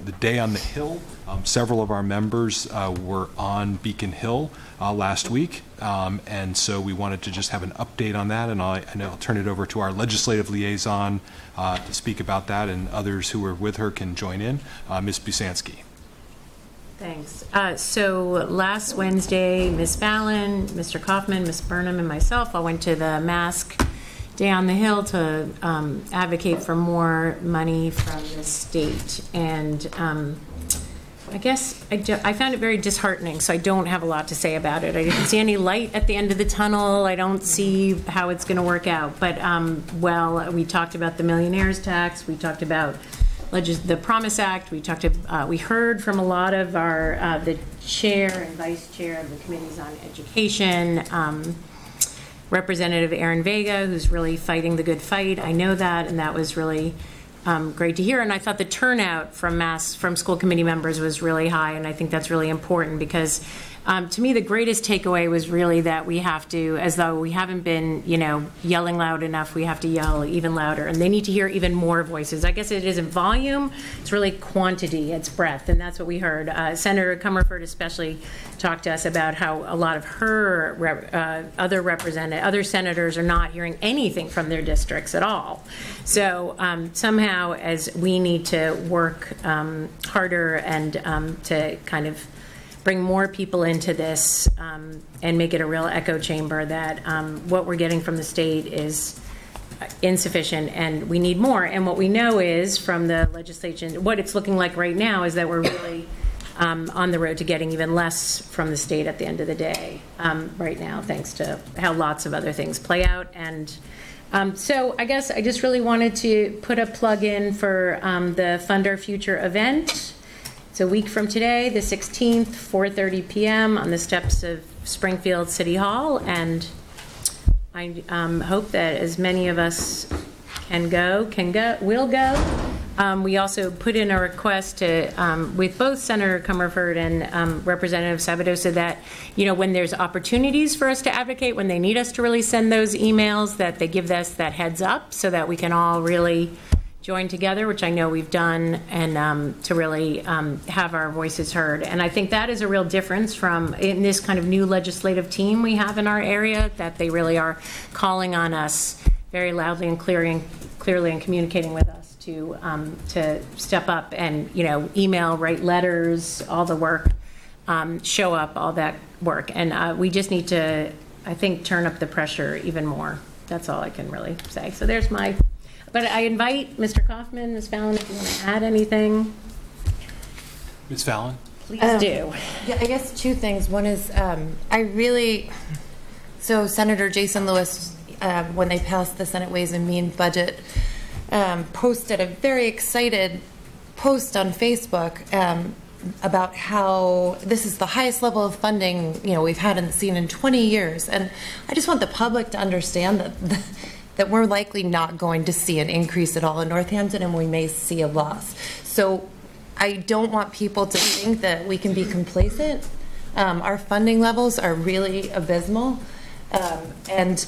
the day on the Hill. Um, several of our members uh, were on Beacon Hill uh, last week, um, and so we wanted to just have an update on that, and I'll, and I'll turn it over to our legislative liaison uh, to speak about that, and others who were with her can join in. Uh, Miz Busansky. Thanks. Uh, so last Wednesday, Miz Fallon, Mister Kaufman, Miz Burnham, and myself all went to the M A S C Day on the Hill to um, advocate for more money from the state, and um, I guess I, I found it very disheartening, so I don't have a lot to say about it. I didn't see any light at the end of the tunnel. I don't see how it's going to work out. But, um, well, we talked about the millionaire's tax. We talked about legis the Promise Act. We talked. To, uh, we heard from a lot of our uh, the chair and vice chair of the committees on education, um, Representative Aaron Vega, who's really fighting the good fight. I know that, and that was really Um, great to hear, and I thought the turnout from mass from school committee members was really high, and I think that's really important because, um, to me, the greatest takeaway was really that we have to, as though we haven't been, you know, yelling loud enough, we have to yell even louder, and they need to hear even more voices. I guess it isn't volume; it's really quantity, it's breadth, and that's what we heard. Uh, Senator Comerford especially talked to us about how a lot of her uh, other representative, other senators are not hearing anything from their districts at all. So um, somehow, as we need to work um, harder and um, to kind of bring more people into this um, and make it a real echo chamber, that um, what we're getting from the state is insufficient and we need more. And what we know is from the legislation, what it's looking like right now is that we're really um, on the road to getting even less from the state at the end of the day um, right now, thanks to how lots of other things play out. And Um, so I guess I just really wanted to put a plug in for um, the Fund Our Future event. It's a week from today, the sixteenth, four thirty p m on the steps of Springfield City Hall. And I um, hope that as many of us can go, can go, will go. Um, we also put in a request to, um, with both Senator Comerford and um, Representative Sabadosa, that, you know, when there's opportunities for us to advocate, when they need us to really send those emails, that they give us that heads up so that we can all really join together, which I know we've done, and um, to really um, have our voices heard. And I think that is a real difference from in this kind of new legislative team we have in our area, that they really are calling on us very loudly and clearing, clearly and communicating with us. To, um, to step up and, you know, email, write letters, all the work, um, show up, all that work. And uh, we just need to, I think, turn up the pressure even more. That's all I can really say. So there's my, but I invite Mister Kaufman, Miz Fallon, if you want to add anything. Miz Fallon? Please um, do. Yeah, I guess two things. One is um, I really, so Senator Jason Lewis, uh, when they passed the Senate Ways and Means budget, Um, posted a very excited post on Facebook um, about how this is the highest level of funding, you know, we've had and seen in twenty years. And I just want the public to understand that that we're likely not going to see an increase at all in Northampton, and we may see a loss. So I don't want people to think that we can be complacent. Um, our funding levels are really abysmal, um, and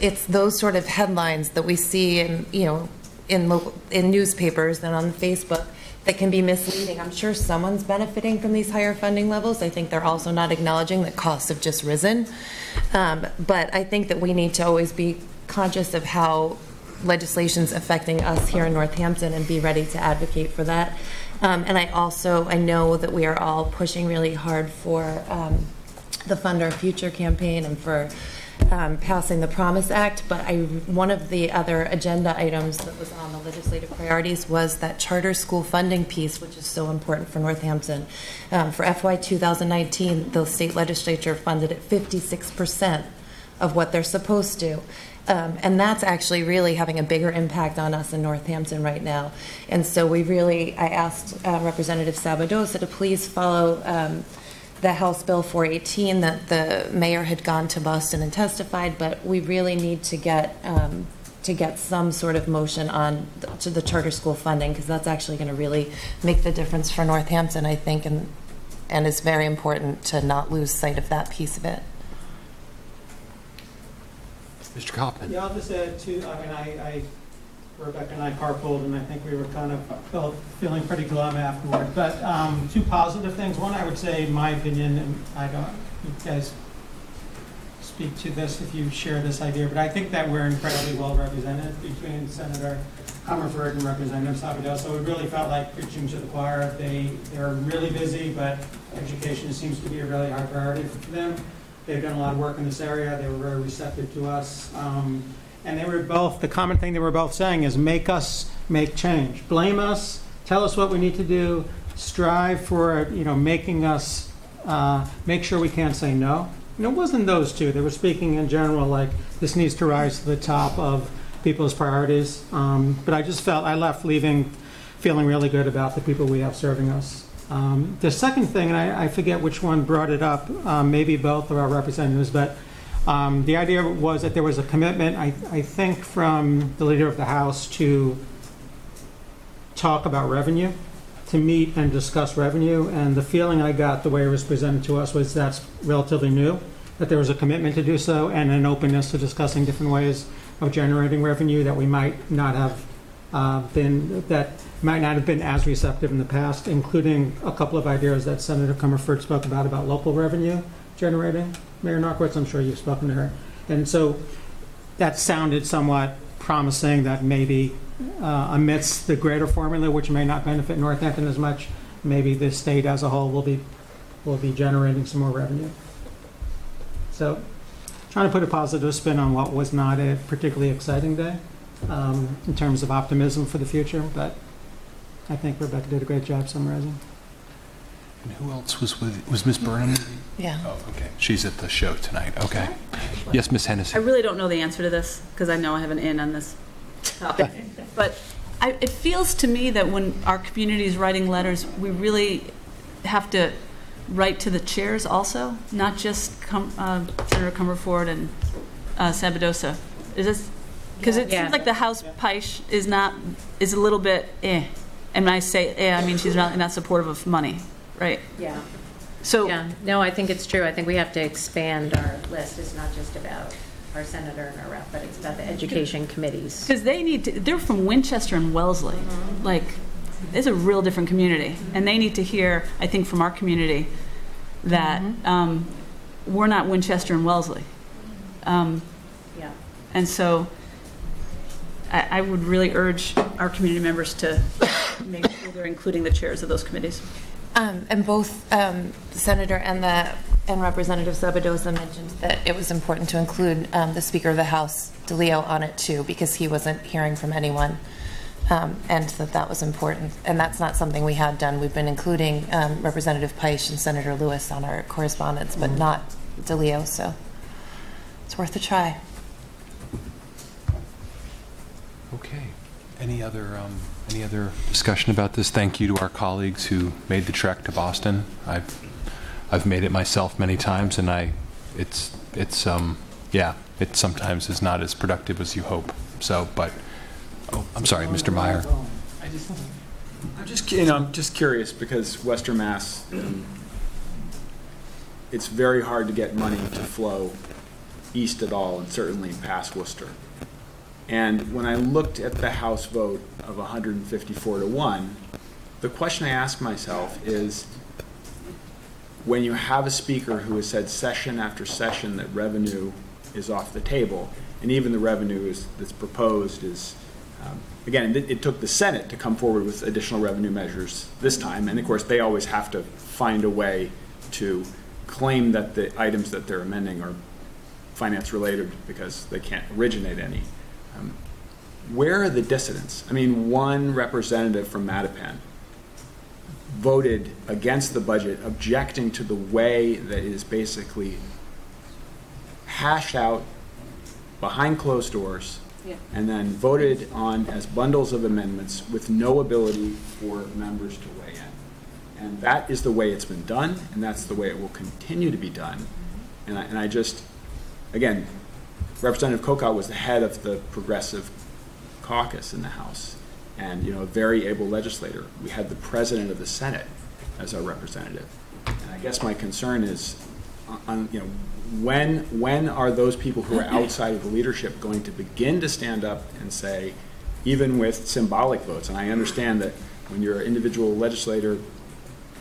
it's those sort of headlines that we see in, you know, in local, in newspapers and on Facebook that can be misleading. I'm sure someone's benefiting from these higher funding levels. I think they're also not acknowledging that costs have just risen. Um, but I think that we need to always be conscious of how legislation's affecting us here in Northampton and be ready to advocate for that. Um, and I also, I know that we are all pushing really hard for um, the Fund Our Future campaign and for Um, passing the Promise Act, but I, one of the other agenda items that was on the legislative priorities was that charter school funding piece, which is so important for Northampton. Um, for F Y two thousand nineteen, the state legislature funded at fifty-six percent of what they're supposed to. Um, and that's actually really having a bigger impact on us in Northampton right now. And so we really, I asked uh, Representative Sabadosa to please follow um, the House Bill four eighteen that the mayor had gone to Boston and testified, but we really need to get um, to get some sort of motion on the, to the charter school funding, because that's actually going to really make the difference for Northampton, I think, and and it's very important to not lose sight of that piece of it. Mister Kaufman. Yeah, I'll just add too. I mean, I, I Rebecca and I carpooled, and I think we were kind of feeling pretty glum afterward. But um, two positive things. One, I would say, in my opinion, and I don't, you guys speak to this if you share this idea, but I think that we're incredibly well represented between Senator Comerford and Representative Sabadosa. So it really felt like preaching to the choir. They, they're really busy, but education seems to be a really high priority for them. They've done a lot of work in this area. They were very receptive to us. Um, And they were both, the common thing they were both saying is make us make change. Blame us, tell us what we need to do, strive for, you know, making us, uh, make sure we can't say no. And it wasn't those two. They were speaking in general like this needs to rise to the top of people's priorities. Um, but I just felt, I left leaving feeling really good about the people we have serving us. Um, the second thing, and I, I forget which one brought it up, uh, maybe both of our representatives, but Um, the idea was that there was a commitment, I, I think, from the leader of the House to talk about revenue, to meet and discuss revenue. And the feeling I got the way it was presented to us was that's relatively new, that there was a commitment to do so and an openness to discussing different ways of generating revenue that we might not have uh, been, that might not have been as receptive in the past, including a couple of ideas that Senator Comerford spoke about, about local revenue generating. Mayor Narkowicz, I'm sure you've spoken to her. And so that sounded somewhat promising that maybe uh, amidst the greater formula, which may not benefit Northampton as much, maybe the state as a whole will be, will be generating some more revenue. So trying to put a positive spin on what was not a particularly exciting day um, in terms of optimism for the future, but I think Rebecca did a great job summarizing. And who else was with, was Miz Burnham? Yeah. Oh, okay. She's at the show tonight. Okay. Yes, Miz Hennessy. I really don't know the answer to this because I know I have an in on this topic. But I, it feels to me that when our community is writing letters, we really have to write to the chairs also, not just come, uh, Senator Comerford and uh, Sabadosa. Is this? Because yeah. it yeah. seems like the House yeah. Peisch is not, is a little bit eh. And when I say eh, I mean she's not, not supportive of money. Right. Yeah. So. Yeah. No, I think it's true. I think we have to expand our list. It's not just about our senator and our rep, but it's about the education committees. Because they need to. They're from Winchester and Wellesley. Mm-hmm. Like, it's a real different community, mm-hmm. and they need to hear, I think, from our community that mm-hmm. um, we're not Winchester and Wellesley. Um, yeah. And so, I, I would really urge our community members to make sure they're including the chairs of those committees. Um, and both um, the Senator and the and Representative Sabadosa mentioned that it was important to include um, the Speaker of the House, DeLeo, on it too, because he wasn't hearing from anyone, um, and that that was important. And that's not something we had done. We've been including um, Representative Peisch and Senator Lewis on our correspondence, but not DeLeo. So it's worth a try. Okay. Any other um, Any other discussion about this? Thank you to our colleagues who made the trek to Boston. I've I've made it myself many times, and I it's it's um yeah it sometimes is not as productive as you hope. So, but oh, I'm sorry, Mister Meyer. I just I'm just you know I'm just curious because Western Mass, um, it's very hard to get money to flow east at all, and certainly past Worcester. And when I looked at the House vote of one hundred fifty-four to one, the question I ask myself is, when you have a speaker who has said session after session that revenue is off the table, and even the revenue is, that's proposed is, um, again, it, it took the Senate to come forward with additional revenue measures this time, and of course they always have to find a way to claim that the items that they're amending are finance related because they can't originate any. Um, where are the dissidents? I mean, one representative from Mattapan voted against the budget, objecting to the way that it is basically hashed out behind closed doors, yeah. and then voted on as bundles of amendments with no ability for members to weigh in. And that is the way it's been done, and that's the way it will continue to be done. Mm-hmm. And, I, and I just, again, Representative Cocott was the head of the Progressive Caucus in the House, and you know, a very able legislator. We had the President of the Senate as our representative, and I guess my concern is, on, you know, when when are those people who are outside of the leadership going to begin to stand up and say, even with symbolic votes? And I understand that when you're an individual legislator,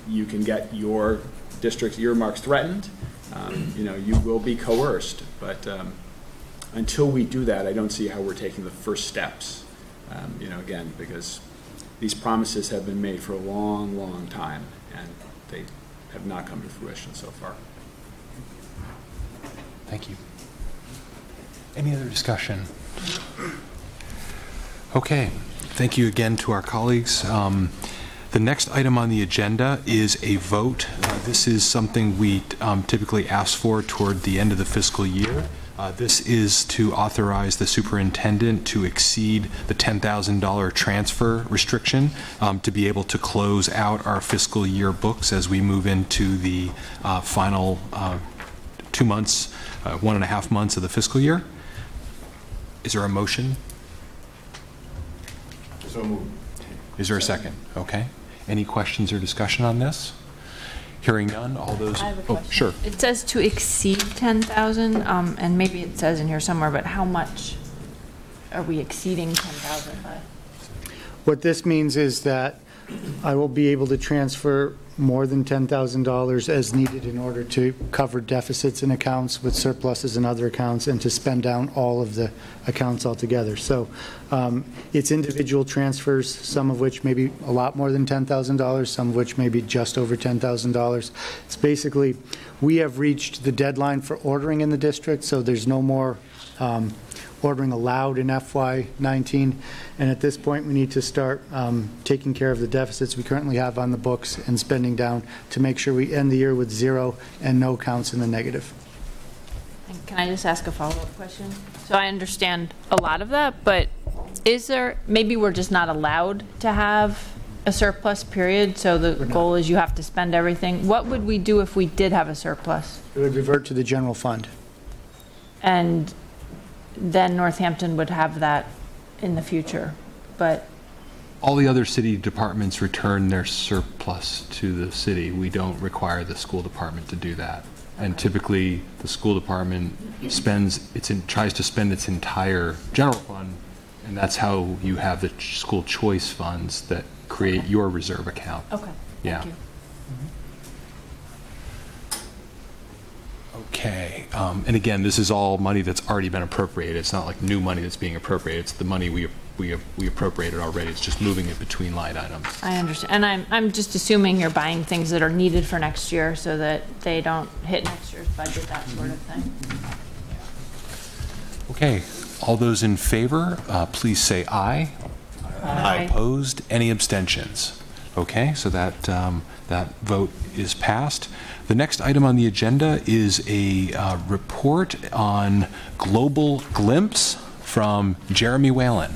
you can get your district's earmarks threatened. Um, you know, you will be coerced, but. Um, Until we do that, I don't see how we're taking the first steps, um, you know, again, because these promises have been made for a long, long time, and they have not come to fruition so far. Thank you. Any other discussion? Okay. Thank you again to our colleagues. Um, The next item on the agenda is a vote. Uh, this is something we um, typically ask for toward the end of the fiscal year. Uh, this is to authorize the superintendent to exceed the ten thousand dollar transfer restriction um, to be able to close out our fiscal year books as we move into the uh, final uh, two months, uh, one and a half months of the fiscal year. Is there a motion? So moved. Is there a second? Okay. Any questions or discussion on this? Hearing none, all those. I have a question. Oh, sure. It says to exceed ten thousand, um, and maybe it says in here somewhere, but how much are we exceeding ten thousand by? What this means is that I will be able to transfer more than ten thousand dollars as needed in order to cover deficits in accounts with surpluses in other accounts and to spend down all of the accounts altogether. So um, it's individual transfers, some of which may be a lot more than ten thousand dollars, some of which may be just over ten thousand dollars. It's basically, we have reached the deadline for ordering in the district, so there's no more um, ordering allowed in F Y nineteen, and at this point we need to start um, taking care of the deficits we currently have on the books and spending down to make sure we end the year with zero and no counts in the negative. And can I just ask a follow-up question? So I understand a lot of that, but is there, maybe we're just not allowed to have a surplus period, so the goal is you have to spend everything. What would we do if we did have a surplus? It would revert to the general fund. And then Northampton would have that in the future, but all the other city departments return their surplus to the city. We don't require the school department to do that, and typically the school department spends its in, tries to spend its entire general fund, and that's how you have the ch school choice funds that create okay. your reserve account. Okay. Yeah. Thank you. Okay, um, and again, this is all money that's already been appropriated. It's not like new money that's being appropriated. It's the money we we we appropriated already. It's just moving it between line items. I understand, and I'm I'm just assuming you're buying things that are needed for next year so that they don't hit next year's budget, that sort of thing. Okay, all those in favor, uh, please say aye. Aye. Opposed? Any abstentions? Okay, so that um, that vote is passed. The next item on the agenda is a uh, report on Global Glimpse from Jeremy Whelan.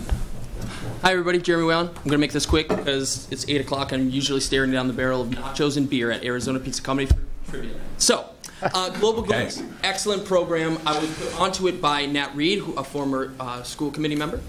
Hi everybody, Jeremy Whelan. I'm going to make this quick because it's eight o'clock and I'm usually staring down the barrel of nachos and beer at Arizona Pizza Company for trivia. So, uh, Global Glimpse, okay. Excellent program. I was put onto it by Nat Reed, who, a former uh, school committee member.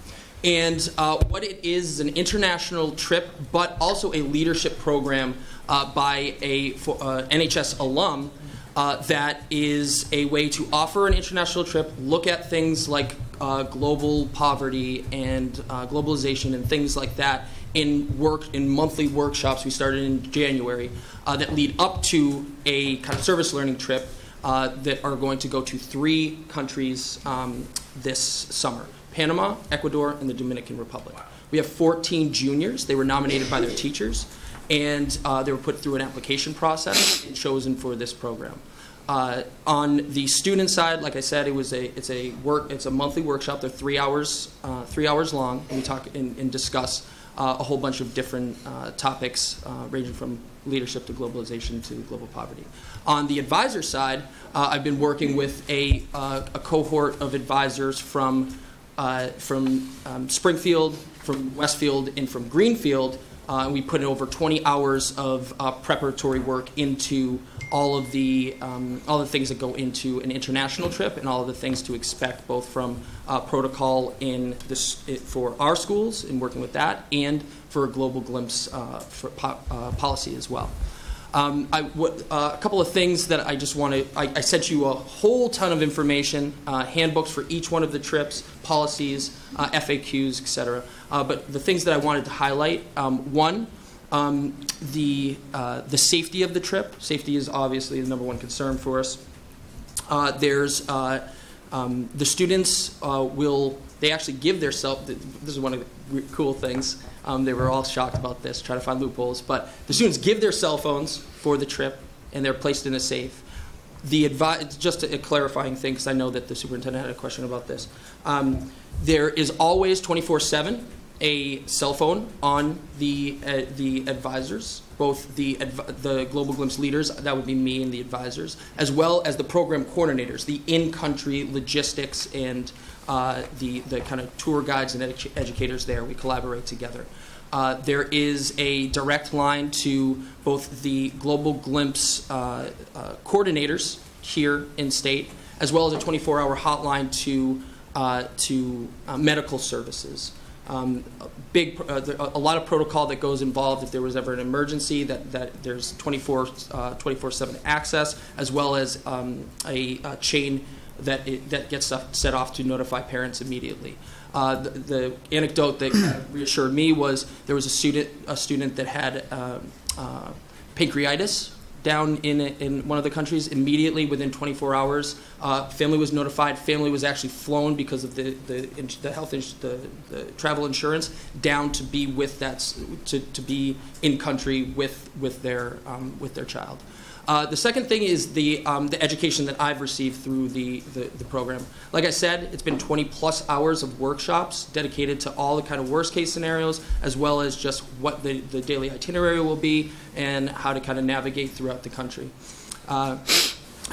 And uh, what it is is an international trip, but also a leadership program uh, by a for, uh, N H S alum uh, that is a way to offer an international trip, look at things like uh, global poverty and uh, globalization and things like that in work in monthly workshops we started in January uh, that lead up to a kind of service learning trip uh, that are going to go to three countries um, this summer. Panama, Ecuador, and the Dominican Republic. Wow. We have fourteen juniors. They were nominated by their teachers, and uh, they were put through an application process and chosen for this program. Uh, on the student side, like I said, it was a it's a work it's a monthly workshop. They're three hours uh, three hours long, and we talk and, and discuss uh, a whole bunch of different uh, topics, uh, ranging from leadership to globalization to global poverty. On the advisor side, uh, I've been working with a uh, a cohort of advisors from. Uh, from um, Springfield, from Westfield, and from Greenfield, uh, we put in over twenty hours of uh, preparatory work into all of the um, all the things that go into an international trip, and all of the things to expect, both from uh, protocol in this it, for our schools and working with that, and for a Global Glimpse uh, for po uh, policy as well. Um, I w uh, a couple of things that I just want to, I, I sent you a whole ton of information, uh, handbooks for each one of the trips, policies, uh, F A Qs, et cetera. Uh, but the things that I wanted to highlight, um, one, um, the, uh, the safety of the trip. Safety is obviously the number one concern for us. Uh, there's, uh, um, the students uh, will, they actually give their self, this is one of the cool things. Um, they were all shocked about this, trying to find loopholes. But the students give their cell phones for the trip, and they're placed in a safe. The advi just a, a clarifying thing, because I know that the superintendent had a question about this. Um, there is always twenty-four seven a cell phone on the uh, the advisors, both the adv the Global Glimpse leaders, that would be me and the advisors, as well as the program coordinators, the in-country logistics and Uh, the, the kind of tour guides and edu educators there. We collaborate together. Uh, there is a direct line to both the Global Glimpse uh, uh, coordinators here in state, as well as a twenty-four hour hotline to, uh, to uh, medical services. Um, a, big, uh, there, a lot of protocol that goes involved if there was ever an emergency, that, that there's twenty-four seven access, as well as um, a, a chain that it, that gets stuff set off to notify parents immediately. Uh, the, the anecdote that kind of reassured me was there was a student a student that had uh, uh, pancreatitis down in in one of the countries. Immediately within twenty-four hours, uh, family was notified. Family was actually flown because of the the, the health the, the travel insurance down to be with that to, to be in country with with their um, with their child. Uh, the second thing is the, um, the education that I've received through the, the, the program. Like I said, it's been twenty plus hours of workshops dedicated to all the kind of worst case scenarios, as well as just what the, the daily itinerary will be and how to kind of navigate throughout the country. Uh,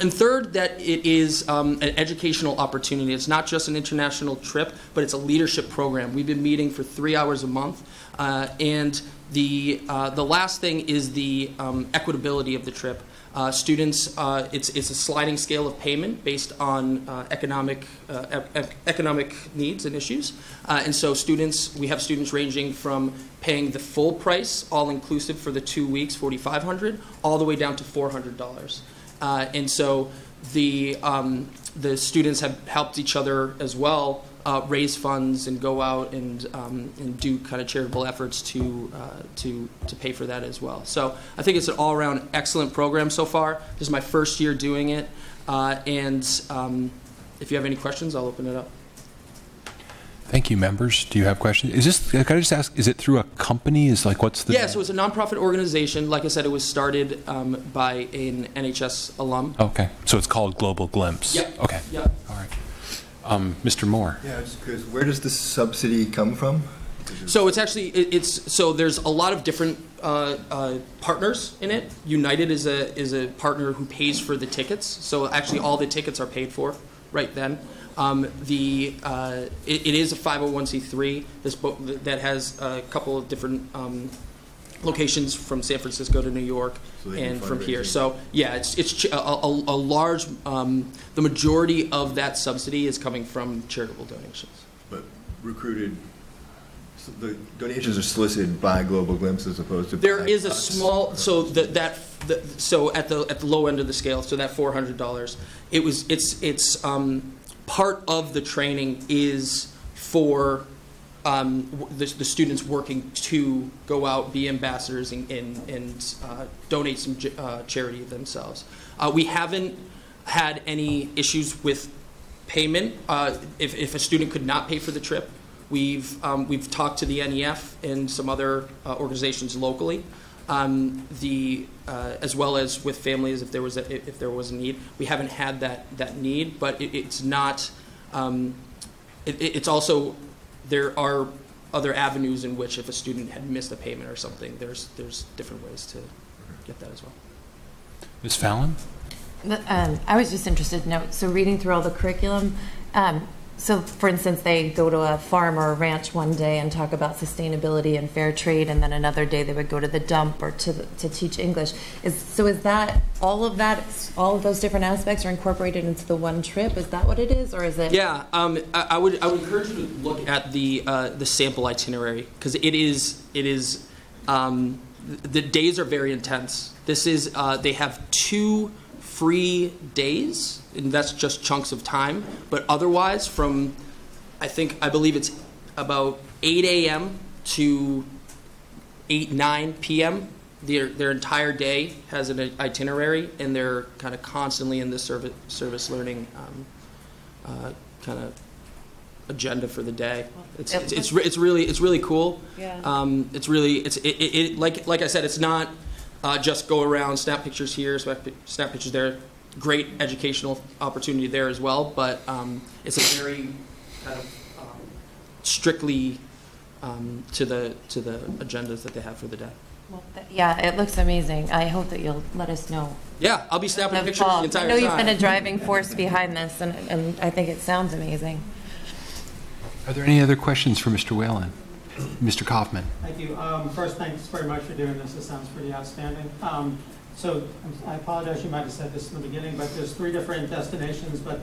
and third, that it is um, an educational opportunity. It's not just an international trip, but it's a leadership program. We've been meeting for three hours a month, uh, and the, uh, the last thing is the um, equitability of the trip. Uh, students, uh, it's, it's a sliding scale of payment based on uh, economic, uh, e economic needs and issues. Uh, and so students, we have students ranging from paying the full price, all-inclusive for the two weeks, forty-five hundred dollars, all the way down to four hundred dollars. Uh, and so the, um, the students have helped each other as well uh, raise funds and go out and, um, and do kind of charitable efforts to, uh, to, to pay for that as well. So I think it's an all-around excellent program so far. This is my first year doing it. Uh, and um, if you have any questions, I'll open it up. Thank you, members. Do you have questions? Is this, can I just ask, is it through a company? Is like, what's the? Yeah, so it's a nonprofit organization. Like I said, it was started um, by an N H S alum. Okay, so it's called Global Glimpse. Yep. Okay. Yep. All right. Um, Mister Moore. Yeah, just curious, where does this subsidy come from? So it's actually, it, it's, so there's a lot of different uh, uh, partners in it. United is a, is a partner who pays for the tickets. So actually all the tickets are paid for right then. Um, the uh, it, it is a five oh one c three. This book that has a couple of different um, locations from San Francisco to New York, so and from here. So yeah, it's it's a, a, a large. Um, the majority of that subsidy is coming from charitable donations. But recruited. So the donations are solicited by Global Glimpse as opposed to. There is a small so the, that the, so at the at the low end of the scale. So that four hundred dollars. It was it's it's um, part of the training is for um, the, the students working to go out, be ambassadors, and and, and uh, donate some uh, charity themselves. Uh, we haven't had any issues with payment. Uh, if if a student could not pay for the trip. We've um, we've talked to the N E F and some other uh, organizations locally, um, the uh, as well as with families if there was a, if there was a need. We haven't had that that need, but it, it's not. Um, it, it's also there are other avenues in which if a student had missed a payment or something, there's there's different ways to get that as well. Miz Fallon, um, I was just interested to know. So reading through all the curriculum. Um, So, for instance, they go to a farm or a ranch one day and talk about sustainability and fair trade, and then another day they would go to the dump or to, to teach English. Is, so is that, all of that, all of those different aspects are incorporated into the one trip? Is that what it is, or is it? Yeah, um, I, I, would, I would encourage you to look at the, uh, the sample itinerary, because it is, it is um, the days are very intense. This is, uh, they have two free days, and that's just chunks of time, but otherwise from, I think, I believe it's about eight a m to eight, nine p m Their, their entire day has an itinerary, and they're kind of constantly in this service, service learning um, uh, kind of agenda for the day. It's, it's, it's, it's, really, it's really cool. Yeah. Um, it's really, it's, it, it, it, like, like I said, it's not, Uh, just go around, snap pictures here, snap pictures there. Great educational opportunity there as well, but um, it's a very kind of um, strictly um, to the to the agendas that they have for the day. Well, th yeah, it looks amazing. I hope that you'll let us know. Yeah, I'll be snapping the pictures the entire time. I know you've been a driving force behind this, and, and I think it sounds amazing. Are there any other questions for Mister Whelan? Mister Kaufman. Thank you. Um, first, thanks very much for doing this. This sounds pretty outstanding. Um, so I apologize, you might have said this in the beginning, but there's three different destinations, but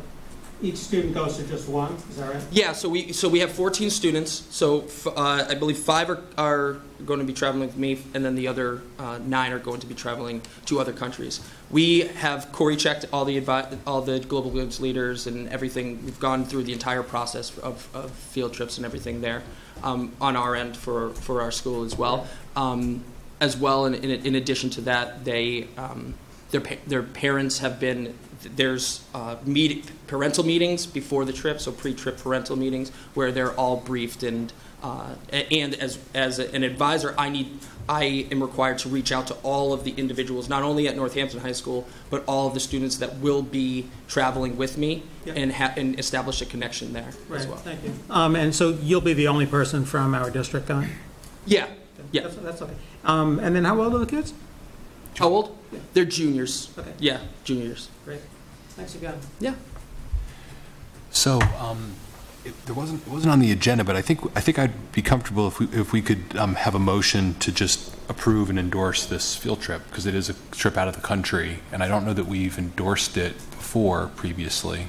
each student goes to just one. Is that right? Yeah, so we, so we have fourteen students. So f uh, I believe five are, are going to be traveling with me, and then the other uh, nine are going to be traveling to other countries. We have Corey-checked all the, all the Global Glimpse leaders and everything. We've gone through the entire process of, of field trips and everything there. Um, on our end for, for our school as well. Um, as well, in, in, in addition to that, they, um, their, pa their parents have been, there's uh, meet, parental meetings before the trip, so pre-trip parental meetings, where they're all briefed, and, uh, and as, as an advisor, I need, I am required to reach out to all of the individuals, not only at Northampton High School, but all of the students that will be traveling with me. Yep. and, ha and establish a connection there right. as well. Thank you. Um, and so you'll be the only person from our district on? Yeah. Yeah. That's, that's okay. Um, and then how old are the kids? How old? Yeah. They're juniors. Okay. Yeah, juniors. Great. Thanks again. Yeah. So um, it, there wasn't, it wasn't on the agenda, but I think, I think I'd be comfortable if we, if we could um, have a motion to just approve and endorse this field trip, because it is a trip out of the country, and I don't know that we've endorsed it before previously.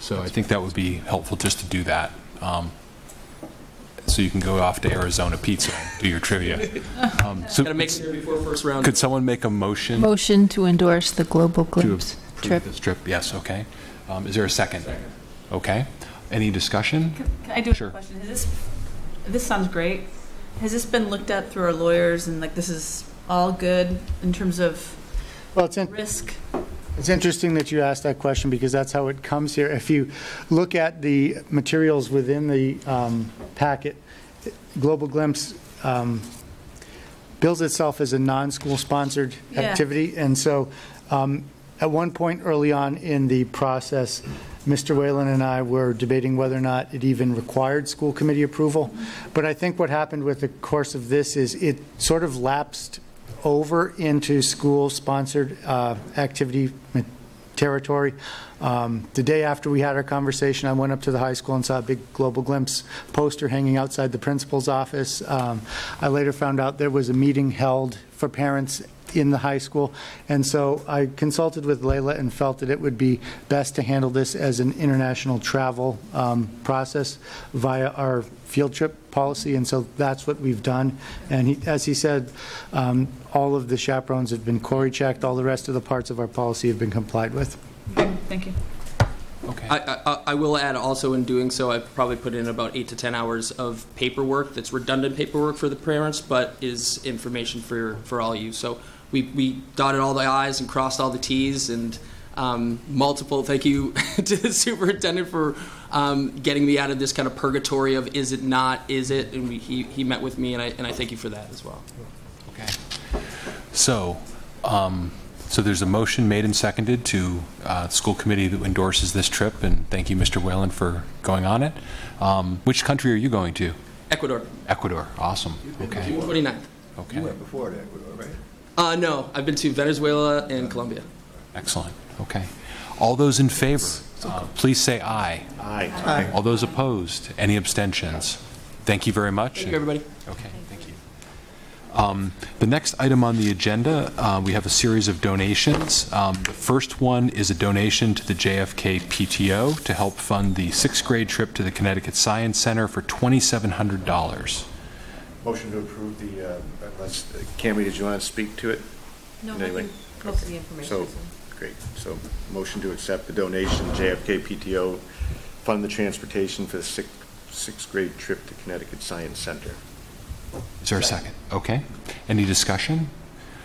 So I think that would be helpful just to do that. Um, so you can go off to Arizona Pizza and do your trivia. Um, so make sure before first round. Could someone make a motion? Motion to endorse the Global Glimpse trip. This trip. Yes, okay. Um, is there a second? Second. Okay. Any discussion? Can, can I do sure. a question? Has this, this sounds great. Has this been looked at through our lawyers, and like this is all good in terms of well, it's in risk? It's interesting that you asked that question, because that's how it comes here. If you look at the materials within the um, packet, Global Glimpse um, bills itself as a non-school sponsored yeah. activity. And so um, at one point early on in the process, Mister Whelan and I were debating whether or not it even required school committee approval. Mm-hmm. But I think what happened with the course of this is it sort of lapsed over into school-sponsored uh, activity territory. Um, the day after we had our conversation, I went up to the high school and saw a big Global Glimpse poster hanging outside the principal's office. Um, I later found out there was a meeting held for parents in the high school, and so I consulted with Layla and felt that it would be best to handle this as an international travel um, process via our field trip policy, and so that's what we've done. And he, as he said, um, all of the chaperones have been query checked, all the rest of the parts of our policy have been complied with. Thank you. Okay. I, I, I will add also, in doing so, I probably put in about eight to ten hours of paperwork that's redundant paperwork for the parents, but is information for, for all you. So we, we dotted all the I's and crossed all the T's, and um, multiple thank you to the superintendent for um, getting me out of this kind of purgatory of is it not, is it, and we, he, he met with me, and I, and I thank you for that as well. Okay. So. Um, So there's a motion made and seconded to uh, the school committee that endorses this trip, and thank you, Mister Whelan, for going on it. Um, which country are you going to? Ecuador. Ecuador. Awesome. Okay. June twenty-ninth. Okay. You went before to Ecuador, right? Uh, no, I've been to Venezuela and Colombia. Excellent. Okay. All those in favor, uh, please say aye. Aye. Aye. All those opposed? Any abstentions? Thank you very much. Thank you, everybody. Okay. Um, the next item on the agenda, uh, we have a series of donations. Um, the first one is a donation to the J F K P T O to help fund the sixth grade trip to the Connecticut Science Center for twenty-seven hundred dollars. Motion to approve the, uh, unless, uh, Cammie, did you want to speak to it? No, no, anyway. Most of the information. So, great. So, motion to accept the donation, J F K P T O, fund the transportation for the sixth, sixth grade trip to Connecticut Science Center. Is there a second? Okay. Any discussion?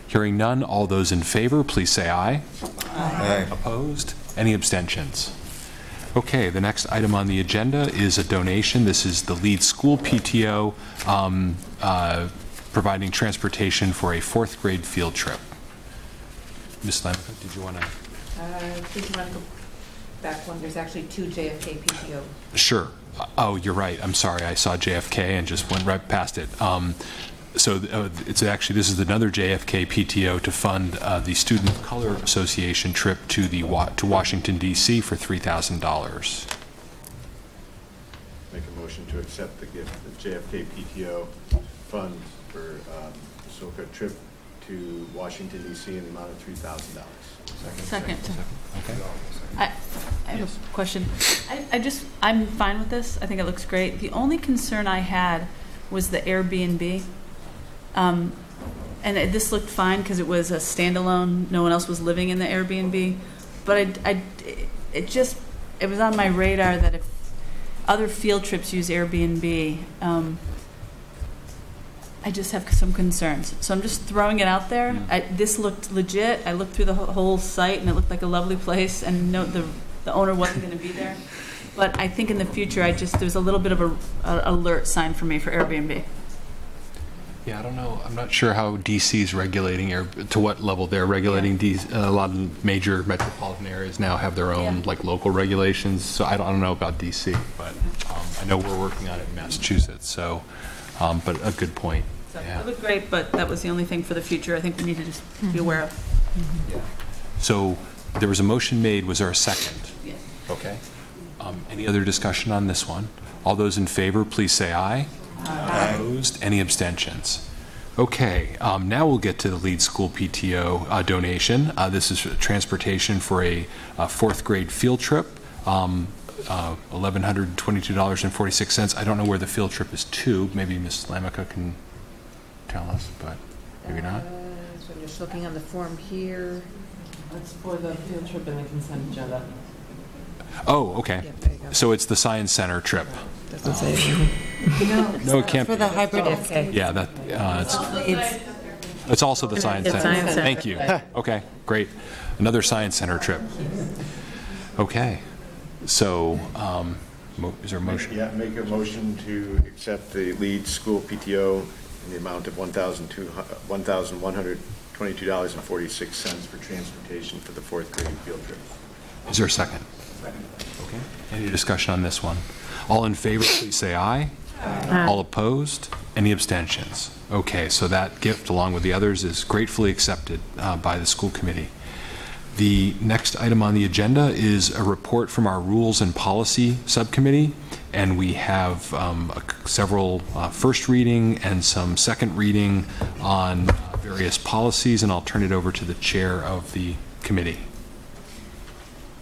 Hearing none, all those in favor, please say aye. Aye. Aye. Opposed? Any abstentions? Okay, the next item on the agenda is a donation. This is the lead school P T O um, uh, providing transportation for a fourth grade field trip. Miz Lemica, did you want to? Uh, did you want to go back one? There's actually two J F K P T O. Sure. Oh, you're right. I'm sorry. I saw J F K and just went right past it. Um, so uh, it's actually, this is another J F K P T O to fund uh, the Student of Color Association trip to the wa to Washington, D C for three thousand dollars. Make a motion to accept the gift of J F K P T O funds for um, the S O C A trip to Washington, D C in the amount of three thousand dollars. Second. Second. Second. Okay. I, I have yes. a question. I, I just, I'm fine with this. I think it looks great. The only concern I had was the Airbnb. Um, and it, this looked fine because it was a standalone. No one else was living in the Airbnb. But I, I, it just, it was on my radar that if other field trips use Airbnb, um, I just have some concerns. So I'm just throwing it out there. Yeah. I, this looked legit. I looked through the whole site, and it looked like a lovely place, and no, the, the owner wasn't going to be there. But I think in the future, I just there's a little bit of an alert sign for me for Airbnb. Yeah, I don't know. I'm not sure how D C is regulating, air, to what level they're regulating. Yeah. D C, uh, a lot of major metropolitan areas now have their own, yeah, like local regulations. So I don't, I don't know about D C, but um, I know we're working on it in Massachusetts. So. Um, but a good point. So yeah. It looked great, but that was the only thing for the future I think we need to just mm-hmm. be aware of. Mm-hmm. Yeah. So there was a motion made. Was there a second? Yes. Okay. Um, any other discussion on this one? All those in favor, please say aye. Aye. Opposed? Any abstentions? Okay. Um, now we'll get to the lead school P T O uh, donation. Uh, this is transportation for a, a fourth grade field trip. Um, Uh, eleven hundred twenty-two dollars and forty-six cents. I don't know where the field trip is to. Maybe Miz Lamica can tell us, but maybe not. Uh, so I'm just looking on the form here. That's for the field trip and the consent agenda. Oh, okay. Yep, so it's the Science Center trip. That's what I'm saying. No, no, it can't for be. The hybrid. Oh, okay. Yeah, that, uh, it's, it's, it's also the Science Center. Science Center. Thank you. Okay, great. Another Science Center trip. Okay. So, um, mo is there a motion? Yeah, make a motion to accept the lead school P T O in the amount of one thousand one hundred twenty-two dollars and forty-six cents for transportation for the fourth grade field trip. Is there a second? Second. Okay. Any discussion on this one? All in favor, please say aye. Aye. All opposed? Any abstentions? Okay, so that gift, along with the others, is gratefully accepted uh, by the school committee. The next item on the agenda is a report from our Rules and Policy Subcommittee, and we have um, a, several uh, first reading and some second reading on various policies, and I'll turn it over to the chair of the committee.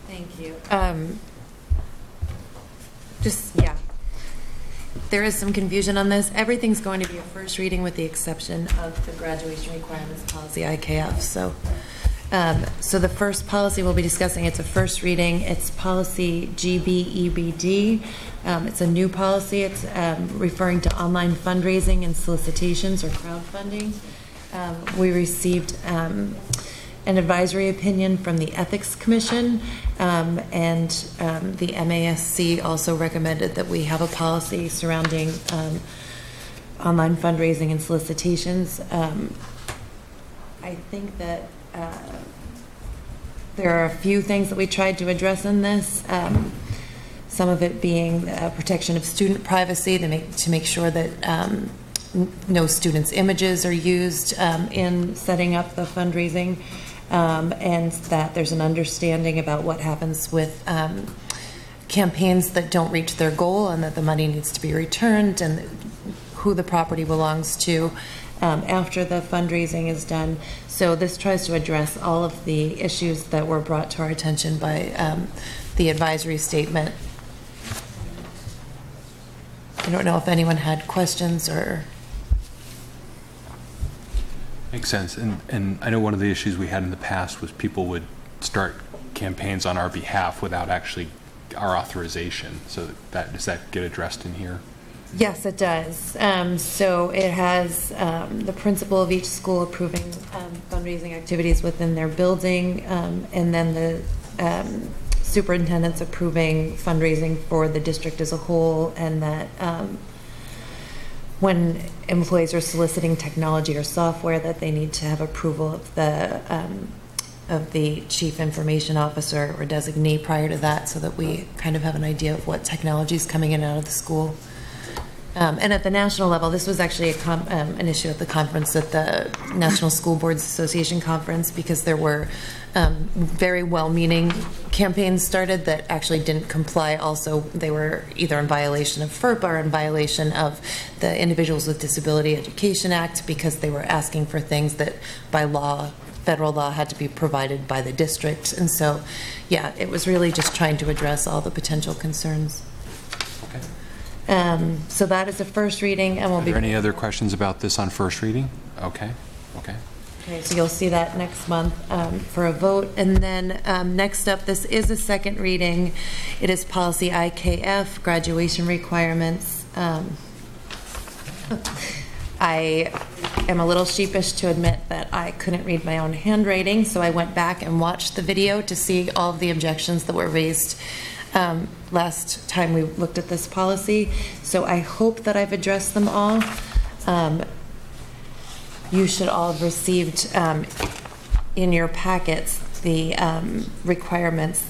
Thank you. Um, just, yeah. There is some confusion on this. Everything's going to be a first reading with the exception of the graduation requirements policy, I K F. So um, so the first policy we'll be discussing, it's a first reading. It's policy G B E B D. Um, it's a new policy. It's um, referring to online fundraising and solicitations or crowdfunding. Um, we received um, an advisory opinion from the Ethics Commission, um, and um, the M A S C also recommended that we have a policy surrounding um, online fundraising and solicitations. Um, I think that uh, there are a few things that we tried to address in this, um, some of it being uh, protection of student privacy to make, to make sure that um, no students' images are used um, in setting up the fundraising. Um, and that there's an understanding about what happens with um, campaigns that don't reach their goal, and that the money needs to be returned, and who the property belongs to um, after the fundraising is done. So this tries to address all of the issues that were brought to our attention by um, the advisory statement. I don't know if anyone had questions or... Makes sense, and, and I know one of the issues we had in the past was people would start campaigns on our behalf without actually our authorization. So that, does that get addressed in here? Yes, it does. Um, so it has um, the principal of each school approving um, fundraising activities within their building, um, and then the um, superintendent's approving fundraising for the district as a whole, and that um, when employees are soliciting technology or software, that they need to have approval of the um, of the chief information officer or designee prior to that, so that we kind of have an idea of what technology is coming in and out of the school. Um, and at the national level, this was actually a com um, an issue at the conference, at the National School Boards Association conference, because there were um, very well-meaning campaigns started that actually didn't comply. Also, they were either in violation of FERPA or in violation of the Individuals with Disability Education Act, because they were asking for things that by law, federal law, had to be provided by the district. And so, yeah, it was really just trying to address all the potential concerns. Okay. Um, so that is the first reading, and we'll be. Are there any other questions about this on first reading? Okay, okay. Okay, so you'll see that next month um, for a vote, and then um, next up, this is a second reading. It is policy I K F, graduation requirements. Um, I am a little sheepish to admit that I couldn't read my own handwriting, so I went back and watched the video to see all of the objections that were raised Um, last time we looked at this policy, so I hope that I've addressed them all. Um, you should all have received um, in your packets the um, requirements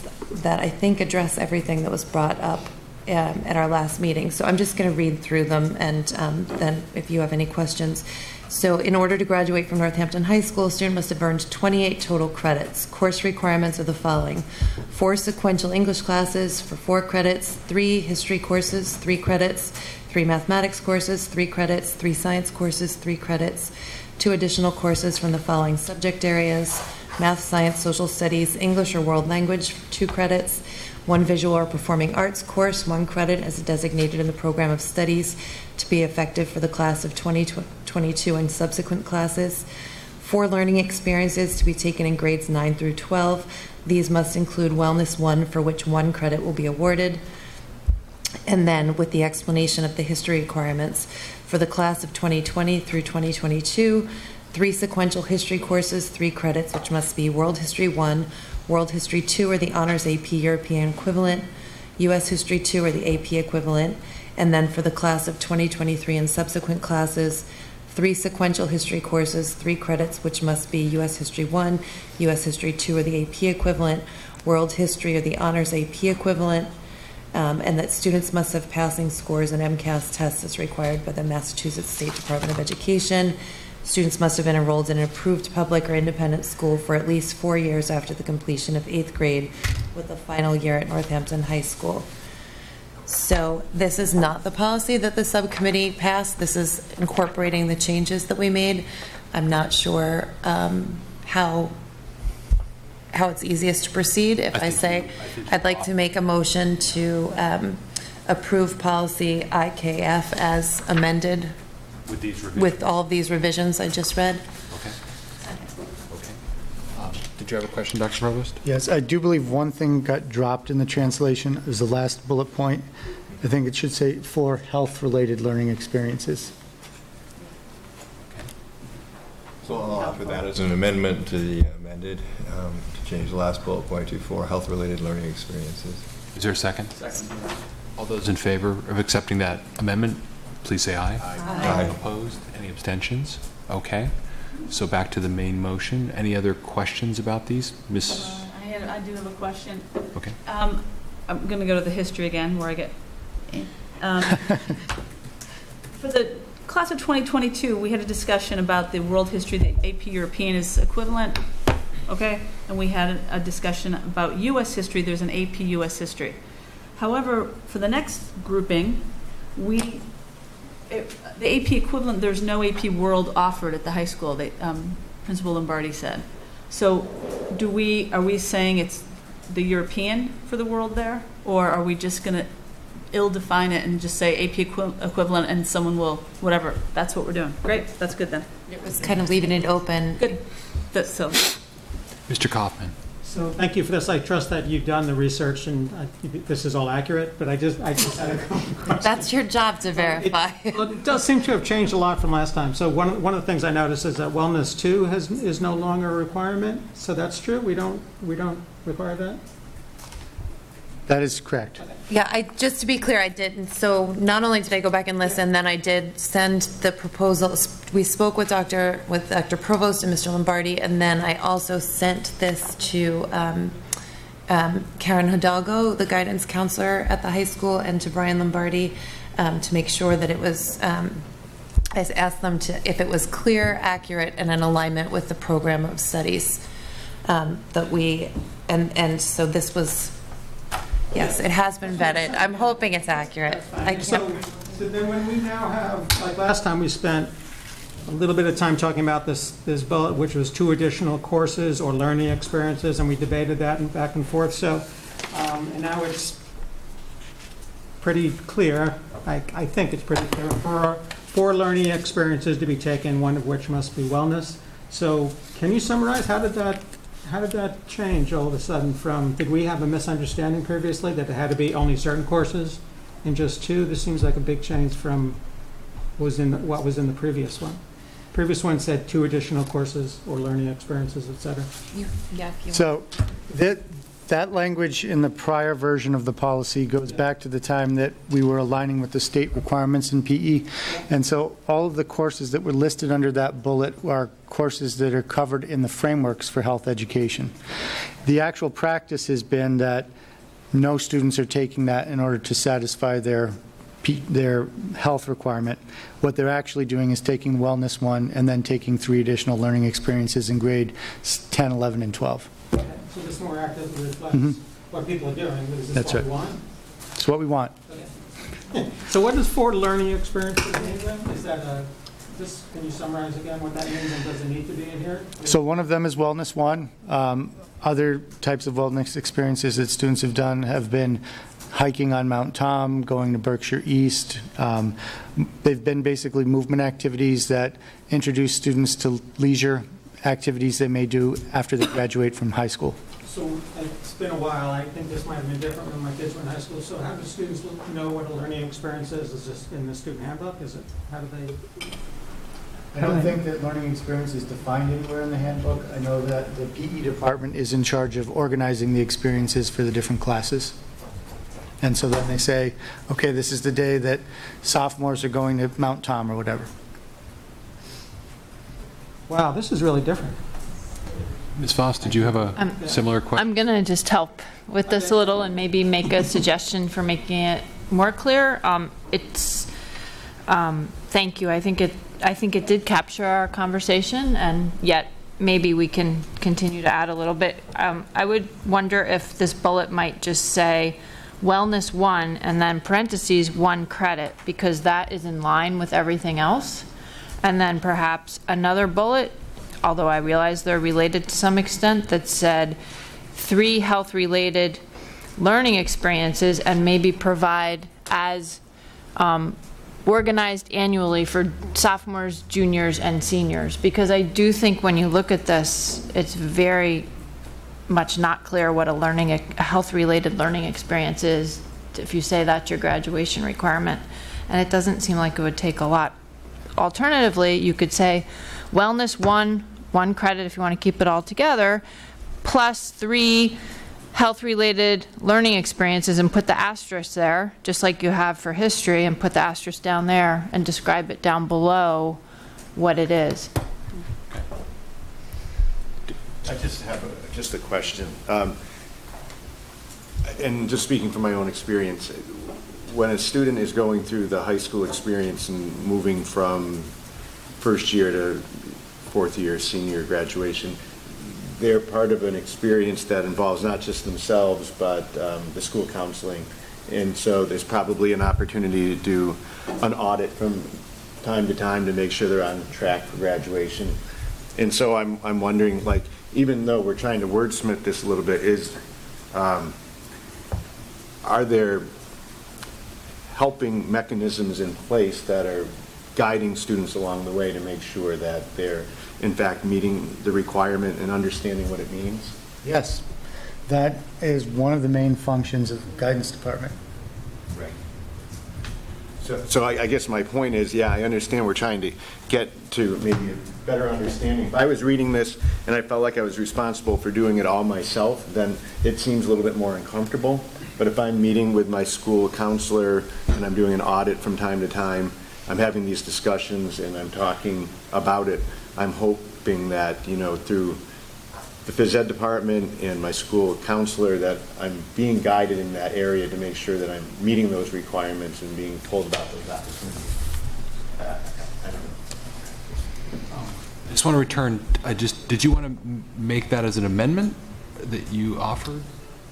that I think address everything that was brought up um, at our last meeting. So I'm just going to read through them, and um, then if you have any questions. So in order to graduate from Northampton High School, a student must have earned twenty-eight total credits. Course requirements are the following: four sequential English classes for four credits, three history courses, three credits, three mathematics courses, three credits, three science courses, three credits, two additional courses from the following subject areas: math, science, social studies, English or world language, two credits, one visual or performing arts course, one credit as designated in the program of studies to be effective for the class of twenty twenty-two and subsequent classes, four learning experiences to be taken in grades nine through twelve. These must include Wellness one, for which one credit will be awarded. And then with the explanation of the history requirements for the class of twenty twenty through twenty twenty-two, three sequential history courses, three credits, which must be World History one, World History two or the Honors A P European equivalent, U S History two or the A P equivalent, and then for the class of twenty twenty-three and subsequent classes, three sequential history courses, three credits, which must be U S History one, U S History two or the A P equivalent, World History or the Honors A P equivalent, um, and that students must have passing scores in M CAS tests as required by the Massachusetts State Department of Education. Students must have been enrolled in an approved public or independent school for at least four years after the completion of eighth grade, with the final year at Northampton High School. So this is not the policy that the subcommittee passed. This is incorporating the changes that we made. I'm not sure um, how how it's easiest to proceed. If I, I say you, I I'd like to make a motion to um, approve policy I K F as amended with these revisions. With all of these revisions I just read. Okay. Okay. Um, did you have a question, Doctor Provost? Yes, I do believe one thing got dropped in the translation. It was the last bullet point. I think it should say for health-related learning experiences. Okay. So I'll offer that as an amendment to the amended um, to change the last bullet point to for health-related learning experiences. Is there a second? Second. All those in favor of accepting that amendment, please say aye. Aye. Aye. Opposed? Any abstentions? Okay. So back to the main motion. Any other questions about these? Miz Uh, I, had, I do have a question. Okay. Um, I'm going to go to the history again where I get... Um, for the class of twenty twenty-two, we had a discussion about the world history, the A P European is equivalent, okay? And we had a, a discussion about U S history. There's an A P U S history. However, for the next grouping, we... It, the A P equivalent, there's no A P World offered at the high school, they, um, Principal Lombardi said. So do we, are we saying it's the European for the world there? Or are we just going to ill-define it and just say A P equi equivalent and someone will, whatever, that's what we're doing. Great, that's good then. It was kind of leaving it open. Good, that's so. Mister Kaufman. So thank you for this. I trust that you've done the research and I, this is all accurate, but I just, I just had a question. That's your job to verify. It, it does seem to have changed a lot from last time. So one, one of the things I noticed is that wellness two has, is no longer a requirement. So that's true? We don't, we don't require that? That is correct. Yeah, I, just to be clear, I didn't. So not only did I go back and listen, then I did send the proposals. We spoke with Doctor with Doctor Provost and Mister Lombardi, and then I also sent this to um, um, Karen Hidalgo, the guidance counselor at the high school, and to Brian Lombardi um, to make sure that it was. Um, I asked them to if it was clear, accurate, and in alignment with the program of studies um, that we. And and so this was. Yes, it has been vetted. I'm hoping it's accurate. I can't. So, so then when we now have, like last time we spent a little bit of time talking about this, this bullet, which was two additional courses or learning experiences, and we debated that and back and forth. So, um, and now it's pretty clear. I, I think it's pretty clear for four learning experiences to be taken, one of which must be wellness. So can you summarize how did that How did that change all of a sudden from, did we have a misunderstanding previously that there had to be only certain courses and just two? This seems like a big change from what was in the, what was in the previous one. Previous one said two additional courses or learning experiences, et cetera. You, yeah, if you so that, that language in the prior version of the policy goes yeah. back to the time that we were aligning with the state requirements in P E. Yeah. And so all of the courses that were listed under that bullet are courses that are covered in the frameworks for health education. The actual practice has been that no students are taking that in order to satisfy their their health requirement. What they're actually doing is taking wellness one and then taking three additional learning experiences in grade ten, eleven, and twelve. Okay. So this more actively reflects mm-hmm. what people are doing. Is this That's what right. we want? It's what we want. Okay. So what does four learning experiences mean then? Is that a Just, can you summarize again what that means and does it need to be in here? So one of them is Wellness One. Um, other types of wellness experiences that students have done have been hiking on Mount Tom, going to Berkshire East. Um, they've been basically movement activities that introduce students to leisure activities they may do after they graduate from high school. So it's been a while. I think this might have been different when my kids were in high school. So how do students know what a learning experience is? Is this in the student handbook? Is it? How do they... I don't think that learning experience is defined anywhere in the handbook. I know that the P E department is in charge of organizing the experiences for the different classes. And so then they say, okay, this is the day that sophomores are going to Mount Tom or whatever. Wow, this is really different. Miz Foss, did you have a um, similar question? I'm going to just help with this a little and maybe make a suggestion for making it more clear. Um, it's, um, thank you. I think it I think it did capture our conversation, and yet maybe we can continue to add a little bit. Um, I would wonder if this bullet might just say wellness one and then parentheses one credit, because that is in line with everything else. And then perhaps another bullet, although I realize they're related to some extent, that said three health-related learning experiences, and maybe provide as um, organized annually for sophomores, juniors, and seniors. Because I do think when you look at this, it's very much not clear what a learning, a health-related learning experience is, if you say that's your graduation requirement. And it doesn't seem like it would take a lot. Alternatively, you could say wellness one, one credit if you want to keep it all together, plus three health-related learning experiences, and put the asterisk there, just like you have for history, and put the asterisk down there and describe it down below what it is. I just have a, just a question. Um, and just speaking from my own experience, when a student is going through the high school experience and moving from first year to fourth year, senior graduation, they're part of an experience that involves not just themselves, but um, the school counseling. And so there's probably an opportunity to do an audit from time to time to make sure they're on track for graduation. And so I'm, I'm wondering, like, even though we're trying to wordsmith this a little bit, is, um, are there helping mechanisms in place that are guiding students along the way to make sure that they're in fact meeting the requirement and understanding what it means? Yes. That is one of the main functions of the guidance department. Right. So, so I, I guess my point is, yeah, I understand we're trying to get to maybe a better understanding. If I was reading this and I felt like I was responsible for doing it all myself, then it seems a little bit more uncomfortable. But if I'm meeting with my school counselor and I'm doing an audit from time to time, I'm having these discussions and I'm talking about it, I'm hoping that, you know, through the phys ed department and my school counselor, that I'm being guided in that area to make sure that I'm meeting those requirements and being told about those opportunities. Uh, I don't know. I just want to return. I just did you want to make that as an amendment that you offered?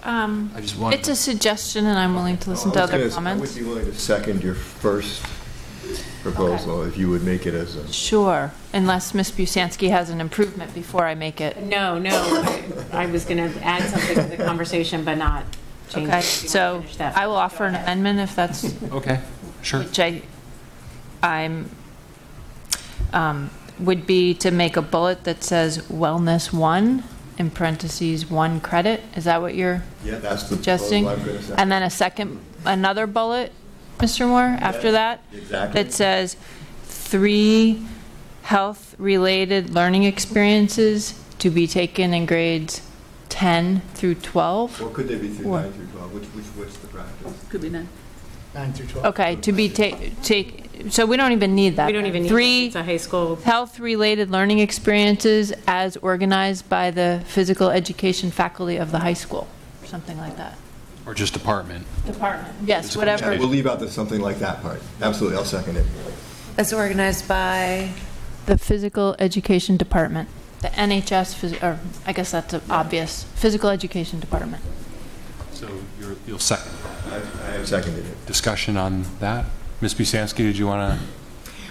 Um, I just want. It's a suggestion, and I'm willing to listen well, to other comments. I would be willing to second your first proposal, okay, if you would make it as a... Sure, unless Miz Busansky has an improvement before I make it. No, no, I, I was going to add something to the conversation, but not change okay. it. So that I will offer an amendment if that's... Okay, sure. Which I, I'm, um, would be to make a bullet that says wellness one, in parentheses, one credit. Is that what you're yeah, that's suggesting? The proposal. And then a second, another bullet, Mister Moore, after that, exactly. That says three health-related learning experiences to be taken in grades ten through twelve. Or could they be through or nine through twelve? Which, which, what's the practice? Could be nine. nine through twelve. Okay, to be take take. So we don't even need that. We don't even need three that. It's a high school health-related learning experiences as organized by the physical education faculty of the high school, or something like that. Or just department. Department. Yes, just whatever. Yeah, we'll leave out the something like that part. Absolutely, I'll second it. That's organized by the physical education department, the N H S. Or I guess that's yeah. obvious. Physical education department. So you're, you'll second. I, I have seconded it. Discussion on that, Miz Busansky. Did you want to?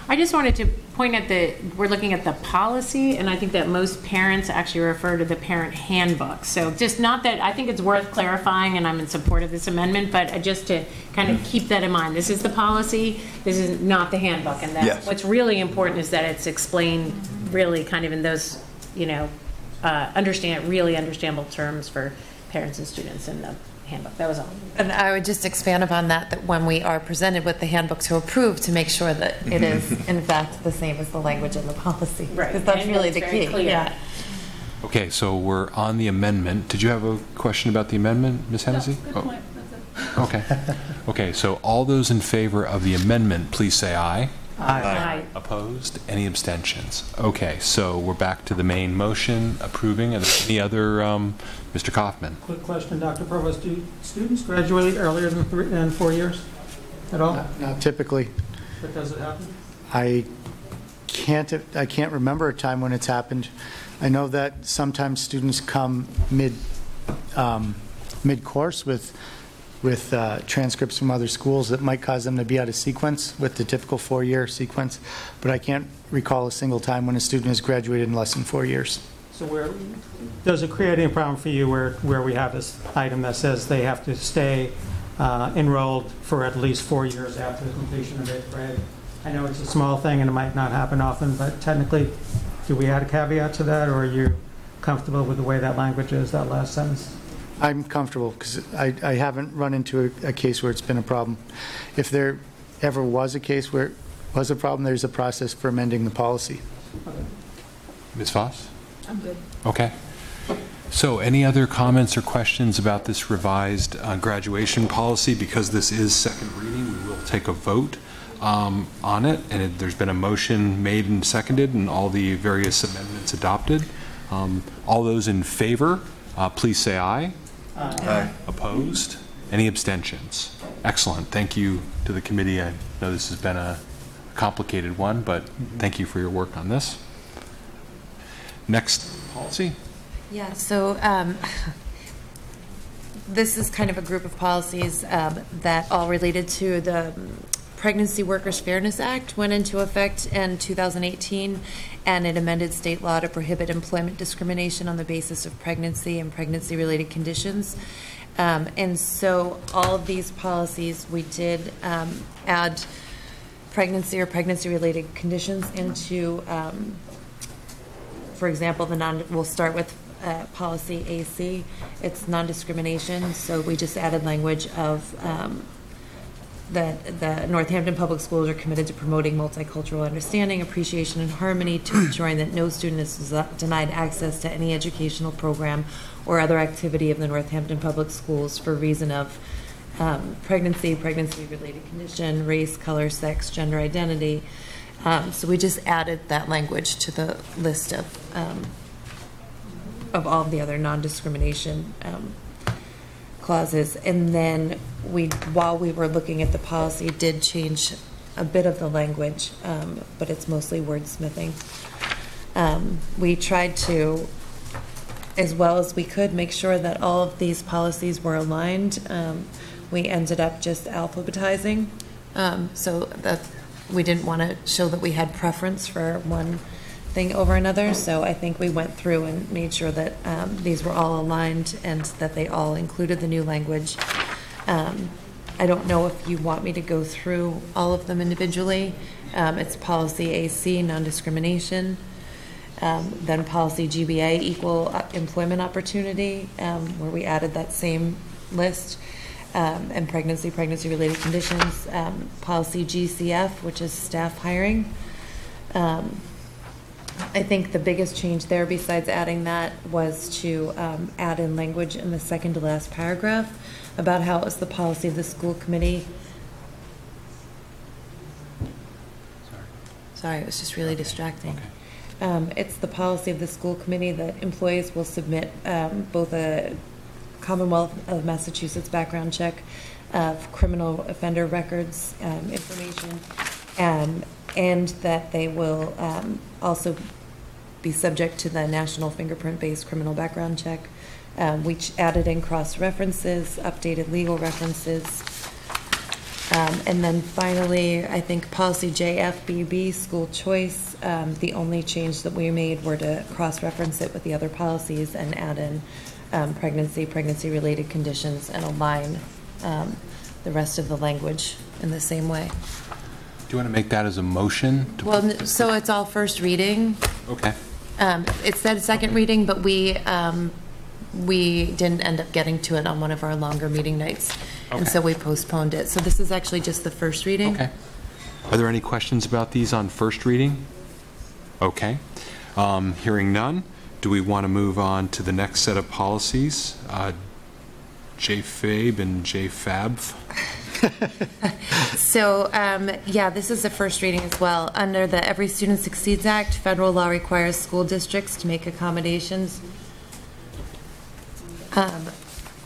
I just wanted to point at the, we're looking at the policy, and I think that most parents actually refer to the parent handbook. So just not that, I think it's worth clarifying, and I'm in support of this amendment, but just to kind of keep that in mind. This is the policy, this is not the handbook. And that's, yes. What's really important is that it's explained really kind of in those, you know, uh, understand, really understandable terms for parents and students in the handbook. That was all. And I would just expand upon that, that when we are presented with the handbook to approve, to make sure that it is, in fact, the same as the language in the policy. Right. Because that's really the key. Clear. Yeah. Okay, so we're on the amendment. Did you have a question about the amendment, Miz Hennessy? No, good point. Oh. That's it. Okay. Okay, so all those in favor of the amendment, please say aye. Aye. Aye. Aye. Opposed? Any abstentions? Okay, so we're back to the main motion, approving. Are there any other, um, Mister Kaufman? Quick question, Doctor Provost. Do students graduate earlier than, three, than four years at all? Not, not typically. But does it happen? I can't, I can't remember a time when it's happened. I know that sometimes students come mid, um, mid-course with, with uh, transcripts from other schools that might cause them to be out of sequence with the typical four-year sequence, but I can't recall a single time when a student has graduated in less than four years. So where, does it create any problem for you where, where we have this item that says they have to stay uh, enrolled for at least four years after the completion of eighth grade? I know it's a small thing and it might not happen often, but technically, do we add a caveat to that, or are you comfortable with the way that language is, that last sentence? I'm comfortable because I, I haven't run into a, a case where it's been a problem. If there ever was a case where it was a problem, there's a process for amending the policy. Okay. Miz Foss? I'm good. Okay. So any other comments or questions about this revised uh, graduation policy? Because this is second reading, we will take a vote um, on it. And it, there's been a motion made and seconded and all the various amendments adopted. Um, all those in favor, uh, please say aye. Aye. Aye. Opposed? Any abstentions? Excellent. Thank you to the committee. I know this has been a complicated one, but mm-hmm. thank you for your work on this. Next policy. Yeah, so um, this is kind of a group of policies um, that all related to the Pregnancy Workers Fairness Act went into effect in two thousand eighteen, and it amended state law to prohibit employment discrimination on the basis of pregnancy and pregnancy-related conditions. Um, and so all of these policies, we did um, add pregnancy or pregnancy-related conditions into um, for example, the non, we'll start with uh, policy A C. It's non-discrimination, so we just added language of um, that the Northampton Public Schools are committed to promoting multicultural understanding, appreciation, and harmony to ensuring that no student is denied access to any educational program or other activity of the Northampton Public Schools for reason of um, pregnancy, pregnancy-related condition, race, color, sex, gender identity. Um, so we just added that language to the list of um, of all the other non-discrimination um, clauses, and then we, while we were looking at the policy, did change a bit of the language, um, but it's mostly wordsmithing. Um, we tried to, as well as we could, make sure that all of these policies were aligned. Um, we ended up just alphabetizing, um, so the. We didn't want to show that we had preference for one thing over another, so I think we went through and made sure that um, these were all aligned and that they all included the new language. Um, I don't know if you want me to go through all of them individually. Um, it's policy A C, non-discrimination, um, then policy G B A, equal employment opportunity, um, where we added that same list. Um, and pregnancy, pregnancy-related conditions, um, policy G C F, which is staff hiring. Um, I think the biggest change there, besides adding that, was to um, add in language in the second to last paragraph about how it was the policy of the school committee. Sorry, Sorry it was just really okay. distracting. Okay. Um, it's the policy of the school committee that employees will submit um, both a Commonwealth of Massachusetts background check of criminal offender records um, information, um, and that they will um, also be subject to the national fingerprint-based criminal background check. Um, we added in cross-references, updated legal references, um, and then finally, I think policy J F B B, school choice, um, the only change that we made were to cross-reference it with the other policies and add in Um, pregnancy, pregnancy-related conditions, and align um, the rest of the language in the same way. Do you want to make that as a motion? To well, so it's all first reading. Okay. Um, it said second okay. reading, but we um, we didn't end up getting to it on one of our longer meeting nights, okay. and so we postponed it. So this is actually just the first reading. Okay. Are there any questions about these on first reading? Okay. Um, hearing none. Do we want to move on to the next set of policies? Uh, J F A B and J F A B. So, um, yeah, this is the first reading as well. Under the Every Student Succeeds Act, federal law requires school districts to make accommodations um,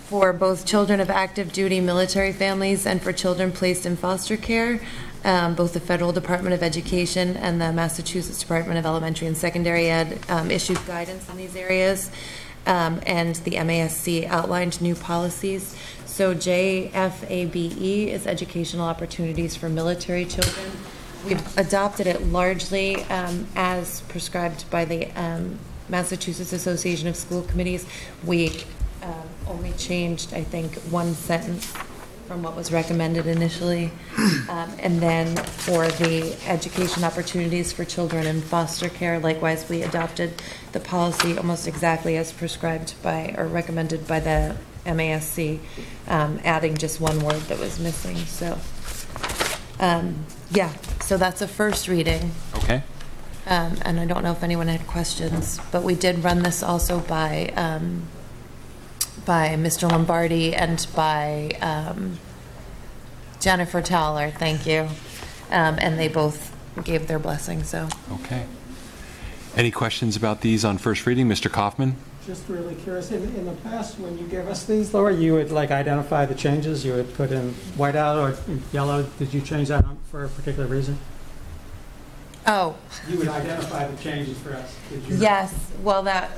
for both children of active duty military families and for children placed in foster care. Um, both the Federal Department of Education and the Massachusetts Department of Elementary and Secondary Ed um, issued guidance in these areas, um, and the M A S C outlined new policies. So J F A B E is Educational Opportunities for Military Children. We've adopted it largely um, as prescribed by the um, Massachusetts Association of School Committees. We um, only changed, I think, one sentence from what was recommended initially. Um, and then for the education opportunities for children in foster care, likewise, we adopted the policy almost exactly as prescribed by or recommended by the M A S C, um, adding just one word that was missing. So, um, yeah, so that's a first reading. Okay. Um, and I don't know if anyone had questions, but we did run this also by um, by Mister Lombardi and by um, Jennifer Towler, thank you. Um, and they both gave their blessing, so. Okay. Any questions about these on first reading? Mister Kaufman? Just really curious, in, in the past when you gave us these, Laura, you would like identify the changes, you would put in white out or yellow. Did you change that for a particular reason? Oh. You would identify the changes for us, did you? Yes, well that,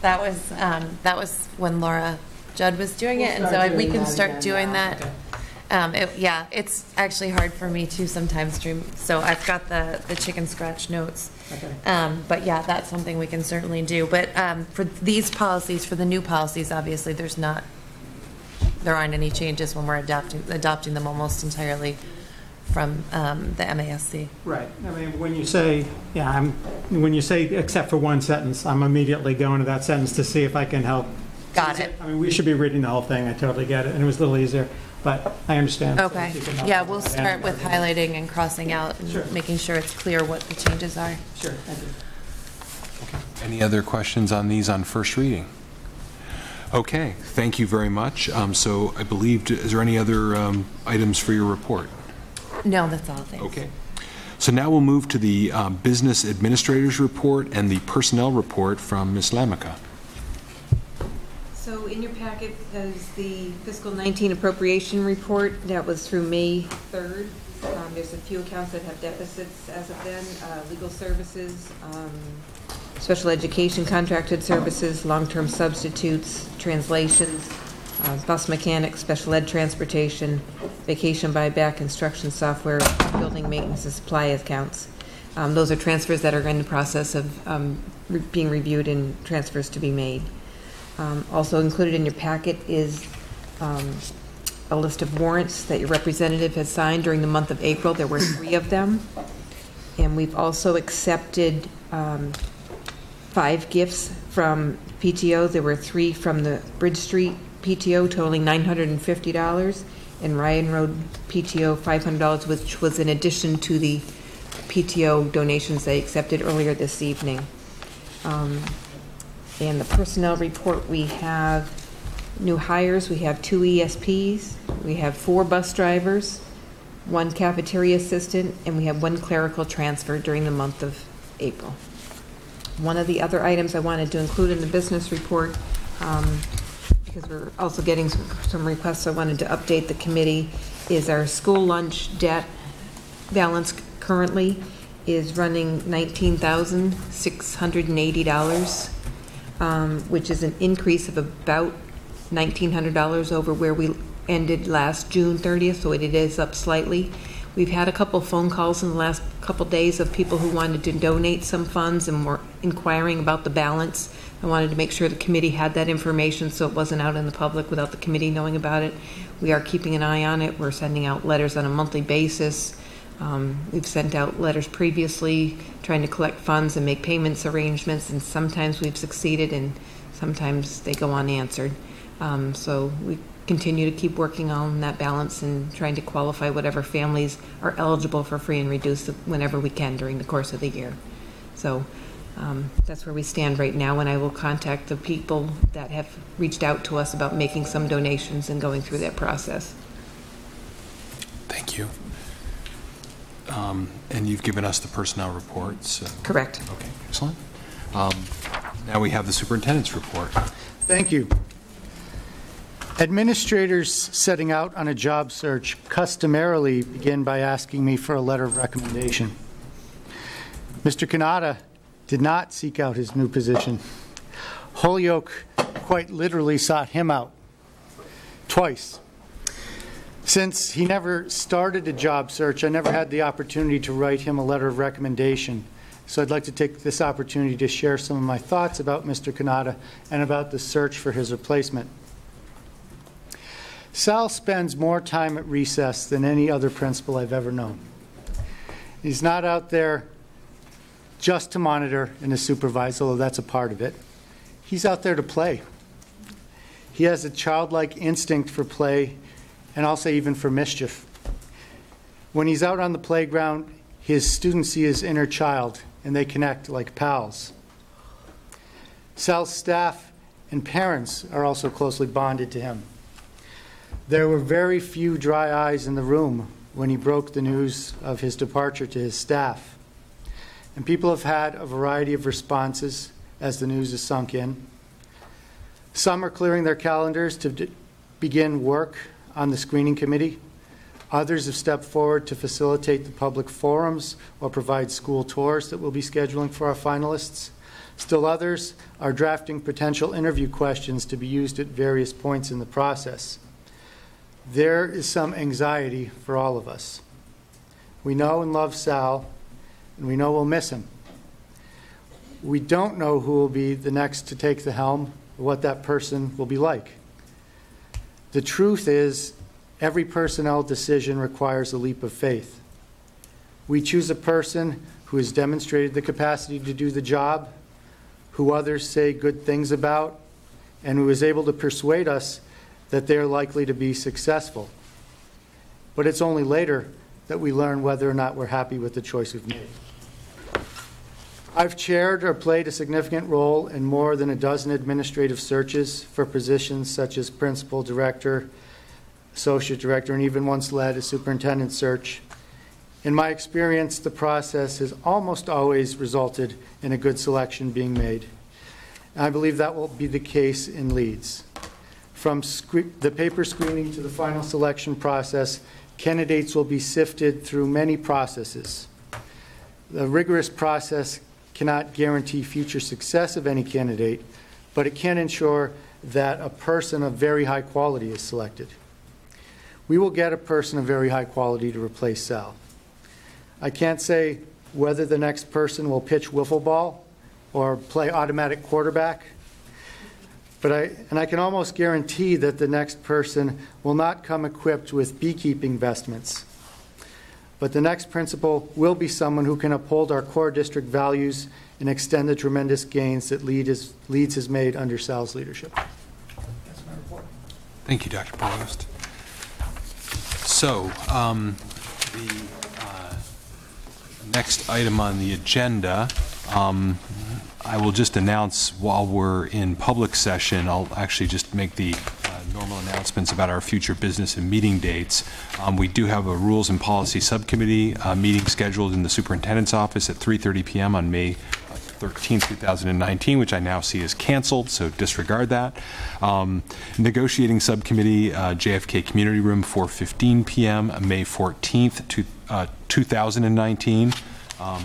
That was um, that was when Laura Judd was doing we'll it, and so I, we can start doing now. that. Okay. Um, it, yeah, it's actually hard for me too sometimes. To, so I've got the the chicken scratch notes. Okay. Um, but yeah, that's something we can certainly do. But um, for these policies, for the new policies, obviously there's not there aren't any changes when we're adopting adopting them almost entirely from um, the M A S C. Right. I mean, when you say, yeah, I'm, when you say except for one sentence, I'm immediately going to that sentence to see if I can help. Got it. I mean, we should be reading the whole thing. I totally get it. And it was a little easier, but I understand. Okay. So yeah, we'll start with highlighting and crossing out and sure. making sure it's clear what the changes are. Sure. Thank you. Okay. Any other questions on these on first reading? Okay. Thank you very much. Um, so I believe, is there any other um, items for your report? No, that's all. Thanks. Okay. So now we'll move to the uh, business administrator's report and the personnel report from Miz Lamica. So in your packet is the fiscal nineteen appropriation report that was through May third. Um, there's a few accounts that have deficits as of then, uh, legal services, um, special education contracted services, long-term substitutes, translations, Uh, bus mechanics, special ed transportation, vacation buyback, instruction software, building maintenance, and supply accounts. Um, those are transfers that are in the process of um, re being reviewed and transfers to be made. Um, also included in your packet is um, a list of warrants that your representative has signed during the month of April. There were three of them. And we've also accepted um, five gifts from P T O. There were three from the Bridge Street P T O totaling nine hundred fifty dollars and Ryan Road P T O five hundred dollars, which was in addition to the P T O donations they accepted earlier this evening. Um, and the personnel report, we have new hires, we have two E S Ps, we have four bus drivers, one cafeteria assistant, and we have one clerical transfer during the month of April. One of the other items I wanted to include in the business report, um, because we're also getting some, some requests, I wanted to update the committee, is our school lunch debt balance currently is running nineteen thousand six hundred eighty dollars, um, which is an increase of about nineteen hundred dollars over where we ended last June thirtieth, so it is up slightly. We've had a couple phone calls in the last couple days of people who wanted to donate some funds and were inquiring about the balance. I wanted to make sure the committee had that information so it wasn't out in the public without the committee knowing about it. We are keeping an eye on it. We're sending out letters on a monthly basis. Um, we've sent out letters previously trying to collect funds and make payments arrangements, and sometimes we've succeeded and sometimes they go unanswered. Um, so we continue to keep working on that balance and trying to qualify whatever families are eligible for free and reduced whenever we can during the course of the year. So um, that's where we stand right now, and I will contact the people that have reached out to us about making some donations and going through that process. Thank you. Um, and you've given us the personnel reports. So. Correct. Okay, excellent. Um, now we have the superintendent's report. Thank you. Administrators setting out on a job search customarily begin by asking me for a letter of recommendation. Mister Kanata did not seek out his new position. Holyoke quite literally sought him out twice. Since he never started a job search, I never had the opportunity to write him a letter of recommendation. So I'd like to take this opportunity to share some of my thoughts about Mister Kanata and about the search for his replacement. Sal spends more time at recess than any other principal I've ever known. He's not out there just to monitor and to supervise, although that's a part of it. He's out there to play. He has a childlike instinct for play, and I'll say even for mischief. When he's out on the playground, his students see his inner child, and they connect like pals. Sal's staff and parents are also closely bonded to him. There were very few dry eyes in the room when he broke the news of his departure to his staff. And people have had a variety of responses as the news has sunk in. Some are clearing their calendars to d- begin work on the screening committee. Others have stepped forward to facilitate the public forums or provide school tours that we'll be scheduling for our finalists. Still others are drafting potential interview questions to be used at various points in the process. There is some anxiety for all of us. We know and love Sal, and we know we'll miss him. We don't know who will be the next to take the helm or what that person will be like. The truth is, every personnel decision requires a leap of faith. We choose a person who has demonstrated the capacity to do the job, who others say good things about, and who is able to persuade us that they are likely to be successful. But it's only later that we learn whether or not we're happy with the choice we've made. I've chaired or played a significant role in more than a dozen administrative searches for positions such as principal, director, associate director, and even once led a superintendent search. In my experience, the process has almost always resulted in a good selection being made. And I believe that will be the case in Leeds. From the paper screening to the final selection process, candidates will be sifted through many processes. The rigorous process cannot guarantee future success of any candidate, but it can ensure that a person of very high quality is selected. We will get a person of very high quality to replace Sal. I can't say whether the next person will pitch wiffle ball or play automatic quarterback, but I, and I can almost guarantee that the next person will not come equipped with beekeeping vestments. But the next principal will be someone who can uphold our core district values and extend the tremendous gains that Leeds has made under Sal's leadership. That's my report. Thank you, Doctor Provost. So um, the uh, next item on the agenda, um, I will just announce while we're in public session, I'll actually just make the normal announcements about our future business and meeting dates. Um, we do have a Rules and Policy Subcommittee uh, meeting scheduled in the Superintendent's office at three thirty p m on May thirteenth, two thousand nineteen, which I now see is canceled, so disregard that. Um, negotiating Subcommittee, uh, J F K Community Room, four fifteen p m, May fourteenth, two thousand nineteen. Um,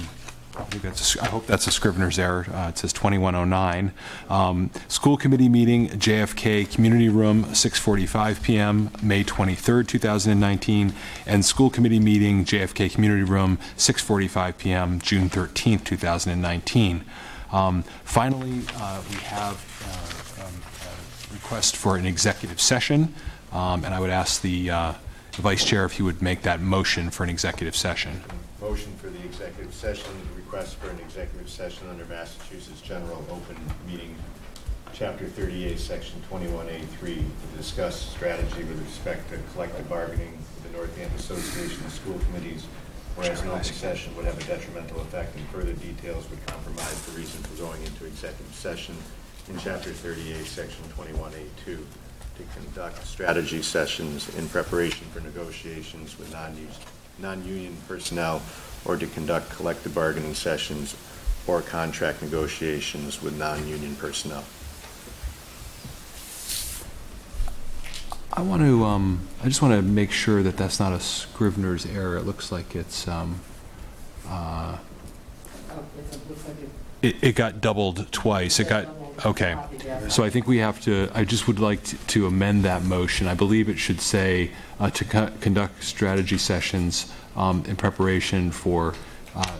I, think that's a, I hope that's a scrivener's error. Uh, it says twenty-one oh nine. Um, school committee meeting, J F K Community Room, six forty-five p m, May twenty-third, two thousand nineteen. And school committee meeting, J F K Community Room, six forty-five p m, June thirteenth, two thousand nineteen. Um, finally, uh, we have uh, um, a request for an executive session. Um, and I would ask the, uh, the Vice Chair if he would make that motion for an executive session. Motion for the executive session, request for an executive session under Massachusetts General Open Meeting, Chapter thirty-eight, Section twenty-one A three, to discuss strategy with respect to collective bargaining with the Northampton Association of School Committees, whereas an open session would have a detrimental effect and further details would compromise the reason for going into executive session in Chapter thirty-eight, Section twenty-one A two. To conduct strategy sessions in preparation for negotiations with non-union personnel or to conduct collective bargaining sessions or contract negotiations with non-union personnel. I want to, um, I just want to make sure that that's not a Scrivener's error. It looks like it's, um, uh, oh, it's a, looks like it, it, it got doubled twice. It got, okay. So I think we have to, I just would like to, to amend that motion. I believe it should say uh, to co conduct strategy sessions um, in preparation for uh,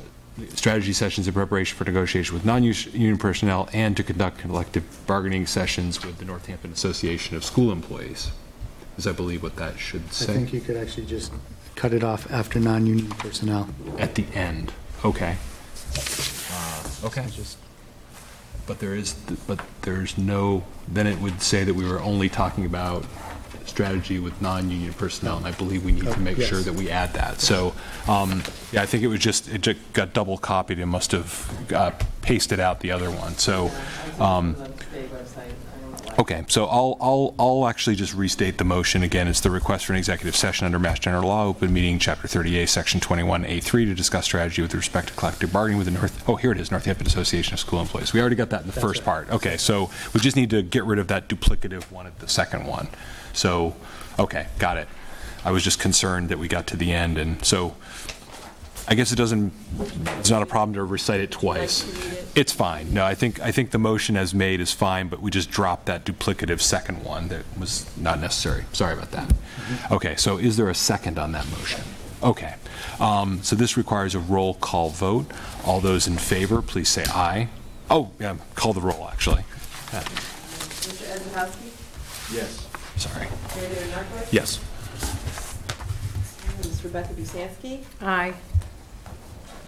strategy sessions in preparation for negotiation with non-union personnel, and to conduct collective bargaining sessions with the Northampton Association of School Employees, is I believe what that should say. I think you could actually just cut it off after non-union personnel. At the end, okay. Uh, okay. So just, but there is, th but there's no, then it would say that we were only talking about strategy with non-union personnel, and I believe we need oh, to make yes. sure that we add that. So, um, yeah, I think it was just, it just got double copied and must have uh, pasted out the other one. So, um, okay, so I'll, I'll, I'll actually just restate the motion again. It's the request for an executive session under Mass General Law, open meeting, Chapter thirty-eight, Section twenty-one A three, to discuss strategy with respect to collective bargaining with the North, oh, here it is, Northampton Association of School Employees. We already got that in the That's first right. part. Okay, so we just need to get rid of that duplicative one at the second one. So, okay, got it. I was just concerned that we got to the end, and so I guess it doesn't, it's not a problem to recite it twice. It's fine. No, I think I think the motion as made is fine, but we just dropped that duplicative second one that was not necessary. Sorry about that. Mm-hmm. Okay, so is there a second on that motion? Okay, um, so this requires a roll call vote. All those in favor, please say aye. Oh, yeah, call the roll, actually. Yeah. Mister Ezebowski? Yes. Sorry. David Narkowicz? Yes. Miz Rebecca Busansky? Aye.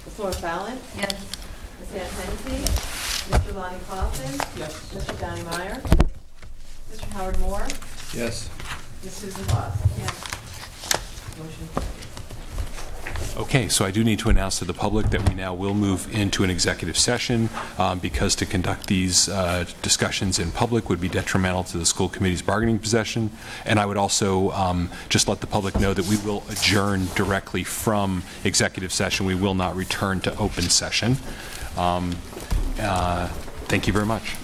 Miz Fallon? Yes. Miz Ann Hennessy? Mister Lonnie Faustin? Yes. Mister Danny Meyer? Mister Howard Moore? Yes. Miz Susan Bach? Yes. Motion carries. Okay, so I do need to announce to the public that we now will move into an executive session um, because to conduct these uh, discussions in public would be detrimental to the school committee's bargaining position. And I would also um, just let the public know that we will adjourn directly from executive session. We will not return to open session. Um, uh, thank you very much.